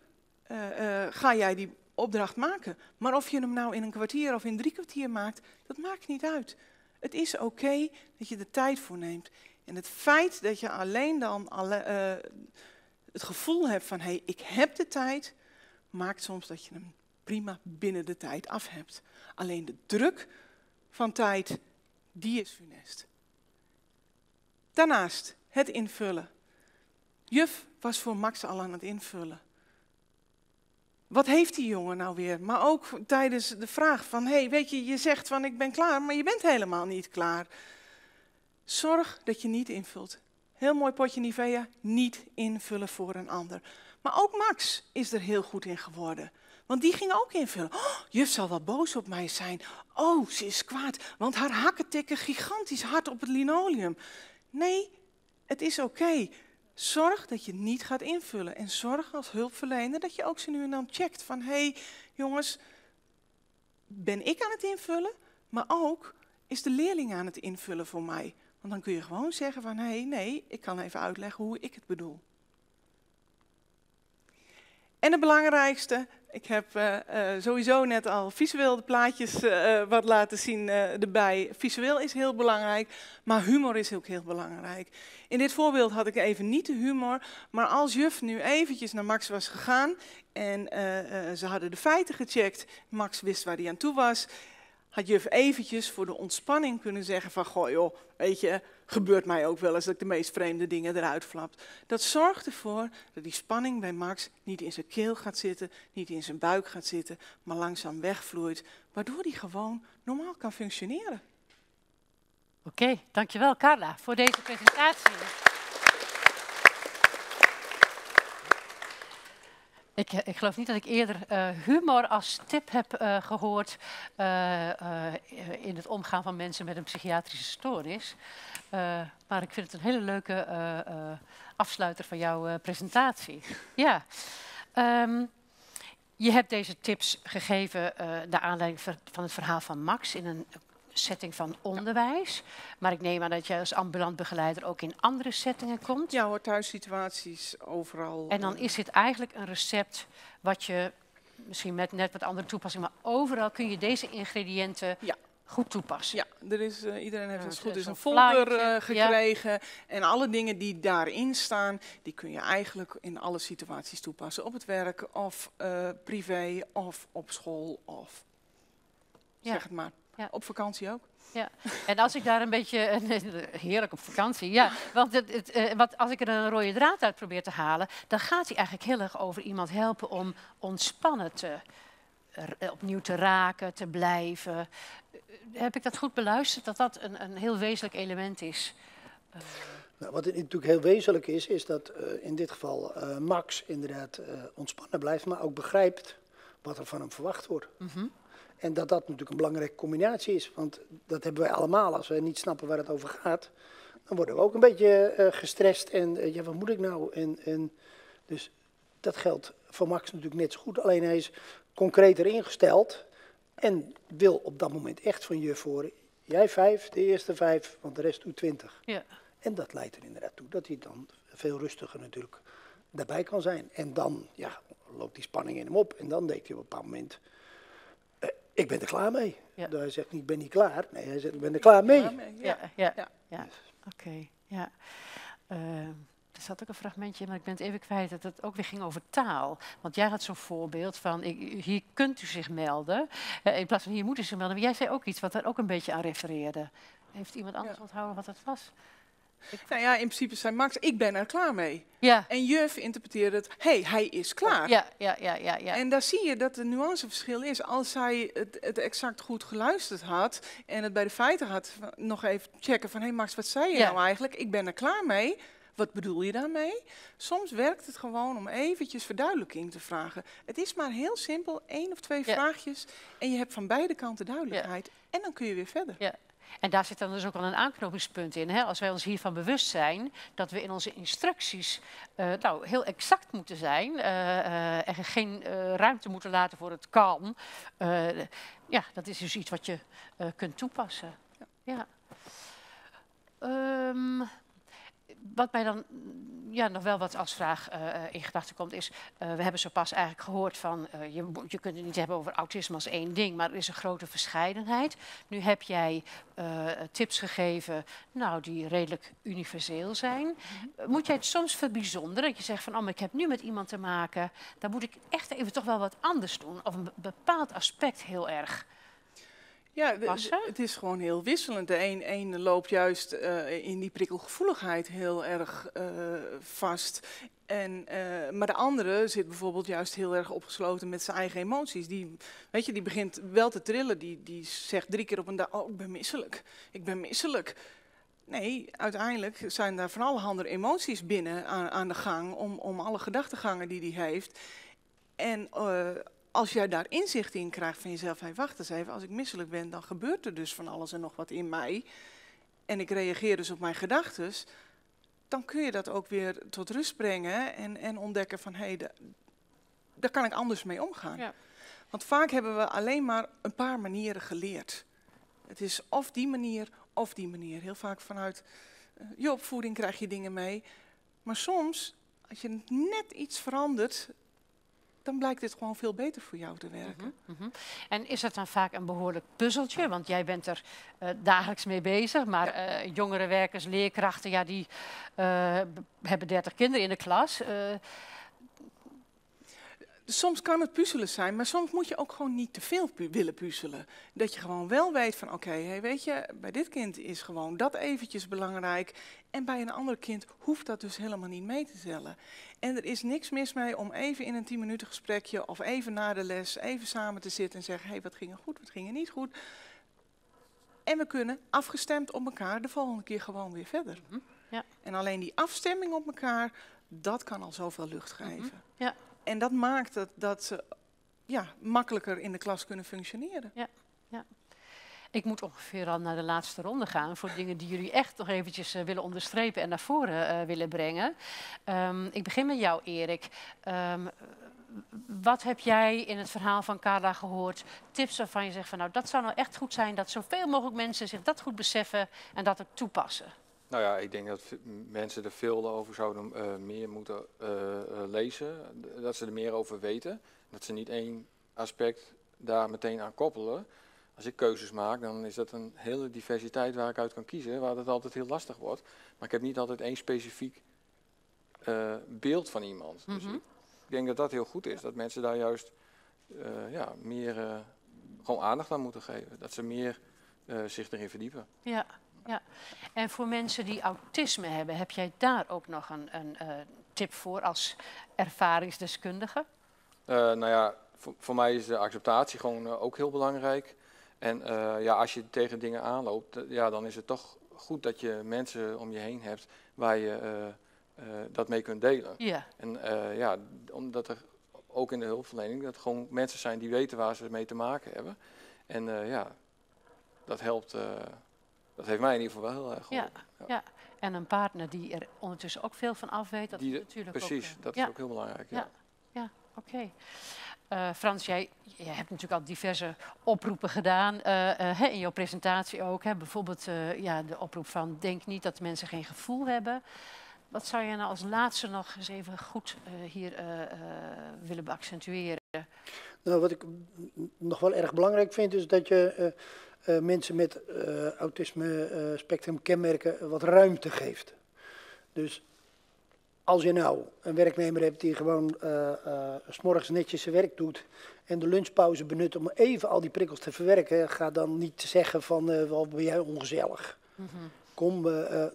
uh, uh, ga jij die opdracht maken. Maar of je hem nou in een kwartier of in drie kwartier maakt, dat maakt niet uit. Het is oké okay dat je er tijd voor neemt. En het feit dat je alleen dan alle, uh, het gevoel hebt van, hé, hey, ik heb de tijd, maakt soms dat je hem prima binnen de tijd af hebt. Alleen de druk van tijd, die is funest. Daarnaast, het invullen. Juf was voor Max al aan het invullen. Wat heeft die jongen nou weer? Maar ook tijdens de vraag van, hé, hey, weet je, je zegt van ik ben klaar, maar je bent helemaal niet klaar. Zorg dat je niet invult. Heel mooi potje Nivea, niet invullen voor een ander. Maar ook Max is er heel goed in geworden. Want die ging ook invullen. Oh, juf zal wel boos op mij zijn. Oh, ze is kwaad, want haar hakken tikken gigantisch hard op het linoleum. Nee, het is oké. Okay. Zorg dat je niet gaat invullen. En zorg als hulpverlener dat je ook zo nu en dan checkt van, hé, hey, jongens, ben ik aan het invullen? Maar ook, is de leerling aan het invullen voor mij? Want dan kun je gewoon zeggen van, hé, hey, nee, ik kan even uitleggen hoe ik het bedoel. En het belangrijkste, ik heb uh, uh, sowieso net al visueel de plaatjes uh, wat laten zien uh, erbij. Visueel is heel belangrijk, maar humor is ook heel belangrijk. In dit voorbeeld had ik even niet de humor, maar als juf nu eventjes naar Max was gegaan en uh, uh, ze hadden de feiten gecheckt, Max wist waar hij aan toe was, had juf eventjes voor de ontspanning kunnen zeggen van, goh joh, weet je, gebeurt mij ook wel eens dat ik de meest vreemde dingen eruit flap. Dat zorgt ervoor dat die spanning bij Max niet in zijn keel gaat zitten, niet in zijn buik gaat zitten, maar langzaam wegvloeit, waardoor hij gewoon normaal kan functioneren. Oké, okay, dankjewel Carla voor deze presentatie. Ik, ik geloof niet dat ik eerder uh, humor als tip heb uh, gehoord uh, uh, in het omgaan van mensen met een psychiatrische stoornis. Uh, maar ik vind het een hele leuke uh, uh, afsluiter van jouw uh, presentatie. Ja. Um, je hebt deze tips gegeven uh, naar aanleiding van het verhaal van Max in een setting van onderwijs. Maar ik neem aan dat je als ambulant begeleider ook in andere settingen komt. Ja hoor, thuissituaties, overal. En dan is dit eigenlijk een recept wat je, misschien met net wat andere toepassingen, maar overal kun je deze ingrediënten ja. goed toepassen. Ja, er is, uh, iedereen heeft ja, het goed. Er is een folder uh, gekregen ja. en alle dingen die daarin staan, die kun je eigenlijk in alle situaties toepassen. Op het werk of uh, privé of op school of ja. zeg het maar. Ja. Op vakantie ook. Ja. En als ik daar een beetje... Heerlijk op vakantie, ja. Want het, het, wat, als ik er een rode draad uit probeer te halen, dan gaat hij eigenlijk heel erg over iemand helpen om ontspannen te, opnieuw te raken, te blijven. Heb ik dat goed beluisterd, dat dat een, een heel wezenlijk element is? Nou, wat natuurlijk heel wezenlijk is, is dat uh, in dit geval uh, Max inderdaad uh, ontspannen blijft, maar ook begrijpt wat er van hem verwacht wordt. Mm-hmm. En dat dat natuurlijk een belangrijke combinatie is, want dat hebben wij allemaal. Als we niet snappen waar het over gaat, dan worden we ook een beetje uh, gestrest en uh, ja, wat moet ik nou? En, en dus dat geldt voor Max natuurlijk net zo goed, alleen hij is concreter ingesteld en wil op dat moment echt van juf horen, jij vijf, de eerste vijf, want de rest doet twintig. Ja. En dat leidt er inderdaad toe dat hij dan veel rustiger natuurlijk daarbij kan zijn. En dan ja, loopt die spanning in hem op en dan denkt hij op een bepaald moment, ik ben er klaar mee. Ja. Hij zegt niet, ik ben niet klaar. Nee, hij zegt, ik ben er klaar mee. Ja, ja, ja. ja. ja. Oké. Okay, ja. uh, er zat ook een fragmentje, maar ik ben het even kwijt, dat het ook weer ging over taal. Want jij had zo'n voorbeeld van, ik, hier kunt u zich melden. Uh, in plaats van, hier moet u zich melden. Maar jij zei ook iets wat daar ook een beetje aan refereerde. Heeft iemand anders ja. onthouden wat dat was? Ik, nou ja, in principe zei Max, ik ben er klaar mee. Ja. En juf interpreteerde het, hé, hey, hij is klaar. Ja, ja, ja, ja, ja. En daar zie je dat de nuanceverschil is. Als hij het, het exact goed geluisterd had en het bij de feiten had, nog even checken van, hé hey Max, wat zei je ja. nou eigenlijk? Ik ben er klaar mee. Wat bedoel je daarmee? Soms werkt het gewoon om eventjes verduidelijking te vragen. Het is maar heel simpel, één of twee ja. vraagjes en je hebt van beide kanten duidelijkheid. Ja. En dan kun je weer verder. Ja. En daar zit dan dus ook al een aanknopingspunt in. Hè? Als wij ons hiervan bewust zijn dat we in onze instructies uh, nou, heel exact moeten zijn. Uh, uh, en geen uh, ruimte moeten laten voor het kan. Uh, ja, dat is dus iets wat je uh, kunt toepassen. Ja. Ja. Um, wat mij dan ja, nog wel wat als vraag uh, in gedachten komt is, uh, we hebben zo pas eigenlijk gehoord van, uh, je, je kunt het niet hebben over autisme als één ding, maar er is een grote verscheidenheid. Nu heb jij uh, tips gegeven nou, die redelijk universeel zijn. Moet jij het soms verbijzonderen? Dat je zegt van, oh, maar ik heb nu met iemand te maken, dan moet ik echt even toch wel wat anders doen. Of een bepaald aspect heel erg. Ja, het is gewoon heel wisselend. De een, een loopt juist uh, in die prikkelgevoeligheid heel erg uh, vast. En, uh, maar de andere zit bijvoorbeeld juist heel erg opgesloten met zijn eigen emoties. Die, weet je, die begint wel te trillen. Die, die zegt drie keer op een dag, oh, ik ben misselijk. Ik ben misselijk. Nee, uiteindelijk zijn daar van alle andere emoties binnen aan, aan de gang. Om, om alle gedachtegangen die die heeft. En... Uh, Als jij daar inzicht in krijgt van jezelf, hey, wacht eens even, als ik misselijk ben, dan gebeurt er dus van alles en nog wat in mij. En ik reageer dus op mijn gedachten. Dan kun je dat ook weer tot rust brengen en, en ontdekken van, hé, hey, da, daar kan ik anders mee omgaan. Ja. Want vaak hebben we alleen maar een paar manieren geleerd. Het is of die manier, of die manier. Heel vaak vanuit uh, je opvoeding krijg je dingen mee. Maar soms, als je net iets verandert, dan blijkt dit gewoon veel beter voor jou te werken. Mm-hmm, mm-hmm. En is dat dan vaak een behoorlijk puzzeltje? Want jij bent er uh, dagelijks mee bezig. Maar ja. uh, jongerenwerkers, leerkrachten, ja, die uh, hebben dertig kinderen in de klas. Uh... Soms kan het puzzelen zijn, maar soms moet je ook gewoon niet te veel pu- willen puzzelen. Dat je gewoon wel weet van, oké, okay, hey, weet je, bij dit kind is gewoon dat eventjes belangrijk. En bij een ander kind hoeft dat dus helemaal niet mee te tellen. En er is niks mis mee om even in een tien minuten gesprekje of even na de les even samen te zitten en zeggen, hé, hey, wat ging er goed, wat ging er niet goed. En we kunnen afgestemd op elkaar de volgende keer gewoon weer verder. Mm-hmm. Ja. En alleen die afstemming op elkaar, dat kan al zoveel lucht geven. Mm-hmm. Ja. En dat maakt dat, dat ze ja, makkelijker in de klas kunnen functioneren. Ja, ja. Ik moet ongeveer al naar de laatste ronde gaan voor dingen die jullie echt nog eventjes uh, willen onderstrepen en naar voren uh, willen brengen. Um, ik begin met jou, Erik. Um, wat heb jij in het verhaal van Carla gehoord? Tips waarvan je zegt van, nou, dat zou nou echt goed zijn dat zoveel mogelijk mensen zich dat goed beseffen en dat ook toepassen. Nou ja, ik denk dat mensen er veel over zouden uh, meer moeten uh, uh, lezen. Dat ze er meer over weten. Dat ze niet één aspect daar meteen aan koppelen. Als ik keuzes maak, dan is dat een hele diversiteit waar ik uit kan kiezen. Waar dat altijd heel lastig wordt. Maar ik heb niet altijd één specifiek uh, beeld van iemand. Mm-hmm. Dus ik, ik denk dat dat heel goed is. Ja. Dat mensen daar juist uh, ja, meer uh, gewoon aandacht aan moeten geven. Dat ze meer uh, zich erin verdiepen. Ja. Ja, en voor mensen die autisme hebben, heb jij daar ook nog een, een uh, tip voor als ervaringsdeskundige? Uh, nou ja, voor, voor mij is de acceptatie gewoon uh, ook heel belangrijk. En uh, ja, als je tegen dingen aanloopt, uh, ja, dan is het toch goed dat je mensen om je heen hebt waar je uh, uh, dat mee kunt delen. Yeah. En uh, ja, omdat er ook in de hulpverlening dat gewoon mensen zijn die weten waar ze mee te maken hebben. En uh, ja, dat helpt... Uh, Dat heeft mij in ieder geval wel heel erg geholpen. Ja, ja. Ja. En een partner die er ondertussen ook veel van af weet. Dat die de, is natuurlijk precies, ook, dat ja. is ook heel belangrijk. Ja, ja. ja oké. Okay. Uh, Frans, jij, jij hebt natuurlijk al diverse oproepen gedaan. Uh, uh, hè, in jouw presentatie ook. Hè. Bijvoorbeeld uh, ja, de oproep van denk niet dat mensen geen gevoel hebben. Wat zou jij nou als laatste nog eens even goed uh, hier uh, uh, willen beaccentueren? Nou, wat ik nog wel erg belangrijk vind is dat je... Uh, Uh, mensen met uh, autisme uh, spectrum kenmerken uh, wat ruimte geeft. Dus als je nou een werknemer hebt die gewoon uh, uh, 's morgens netjes zijn werk doet en de lunchpauze benut om even al die prikkels te verwerken, ga dan niet zeggen van uh, wat ben jij ongezellig. Mm-hmm. Kom, uh, uh,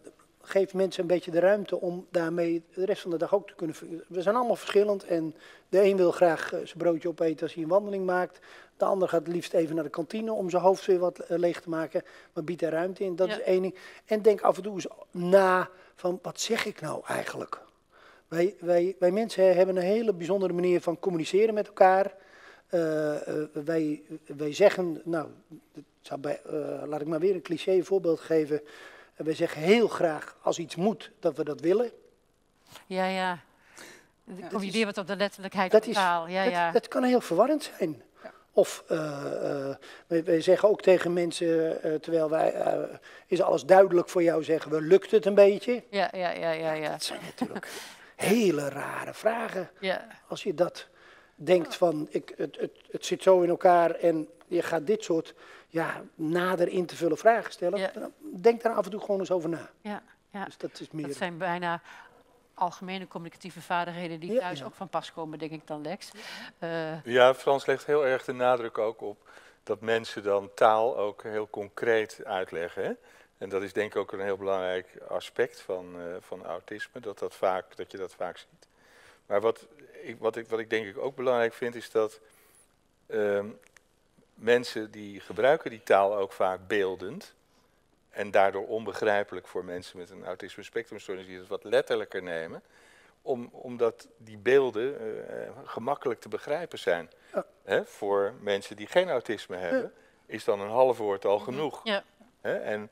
geef mensen een beetje de ruimte om daarmee de rest van de dag ook te kunnen... We zijn allemaal verschillend en de een wil graag zijn broodje opeten als hij een wandeling maakt. De ander gaat het liefst even naar de kantine om zijn hoofd weer wat leeg te maken. Maar bied daar ruimte in, dat ja. is één ding. En denk af en toe eens na van wat zeg ik nou eigenlijk? Wij, wij, wij mensen hebben een hele bijzondere manier van communiceren met elkaar. Uh, uh, wij, wij zeggen, nou, dat zou bij, uh, laat ik maar weer een cliché voorbeeld geven... En wij zeggen heel graag, als iets moet, dat we dat willen. Ja, ja. Dan kom je weer wat op de letterlijkheid van taal. Ja, dat, ja. dat kan heel verwarrend zijn. Ja. Of uh, uh, wij, wij zeggen ook tegen mensen, uh, terwijl wij, uh, is alles duidelijk voor jou, zeggen we, lukt het een beetje? Ja, ja, ja, ja, ja. Dat zijn natuurlijk hele rare vragen. Ja. Als je dat denkt van, ik, het, het, het zit zo in elkaar en je gaat dit soort ja, nader in te vullen vragen stellen. Ja. Denk daar af en toe gewoon eens over na. Ja, ja. Dus dat is meer... Dat zijn bijna... algemene communicatieve vaardigheden die thuis ja, ja. ook van pas komen, denk ik dan, Lex. Uh... Ja, Frans legt heel erg de nadruk ook op dat mensen dan taal ook heel concreet uitleggen. Hè? En dat is denk ik ook een heel belangrijk aspect van, uh, van autisme, dat, dat, vaak, dat je dat vaak ziet. Maar wat ik, wat ik, wat ik denk ik ook belangrijk vind, is dat uh, mensen die gebruiken die taal ook vaak beeldend. En daardoor onbegrijpelijk voor mensen met een autisme spectrumstoornis die het wat letterlijker nemen. Om, omdat die beelden uh, gemakkelijk te begrijpen zijn. Ja. Hè? Voor mensen die geen autisme hebben, is dan een half woord al genoeg. Ja. Hè? En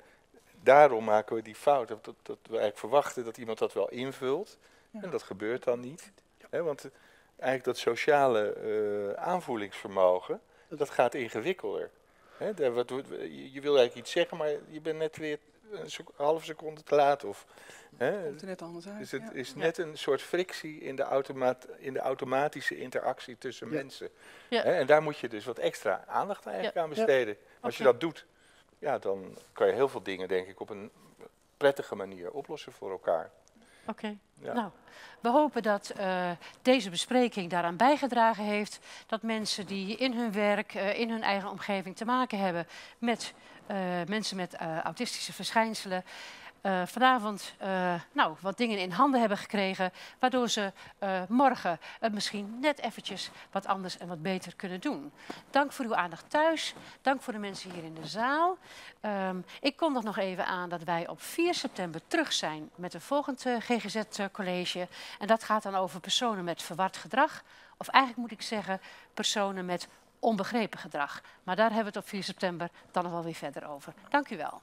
daarom maken we die fout. Dat, dat we eigenlijk verwachten dat iemand dat wel invult. Ja. En dat gebeurt dan niet. Ja. Hè? Want uh, eigenlijk dat sociale uh, aanvoelingsvermogen, dat gaat ingewikkelder. He, je wil eigenlijk iets zeggen, maar je bent net weer een sec halve seconde te laat. Of, he, komt er net anders uit, dus het ja. is net een soort frictie in de, automaat, in de automatische interactie tussen ja. mensen. Ja. He, en daar moet je dus wat extra aandacht eigenlijk ja. aan besteden. Ja. Als okay. je dat doet, ja, dan kan je heel veel dingen denk ik op een prettige manier oplossen voor elkaar. Oké, okay. ja. nou, we hopen dat uh, deze bespreking daaraan bijgedragen heeft dat mensen die in hun werk, uh, in hun eigen omgeving te maken hebben met uh, mensen met uh, autistische verschijnselen, uh, vanavond uh, nou, wat dingen in handen hebben gekregen, waardoor ze uh, morgen uh, misschien net eventjes wat anders en wat beter kunnen doen. Dank voor uw aandacht thuis, dank voor de mensen hier in de zaal. Um, ik kondig nog even aan dat wij op vier september terug zijn met een volgend uh, G G Z-college. En dat gaat dan over personen met verward gedrag, of eigenlijk moet ik zeggen personen met onbegrepen gedrag. Maar daar hebben we het op vier september dan nog wel weer verder over. Dank u wel.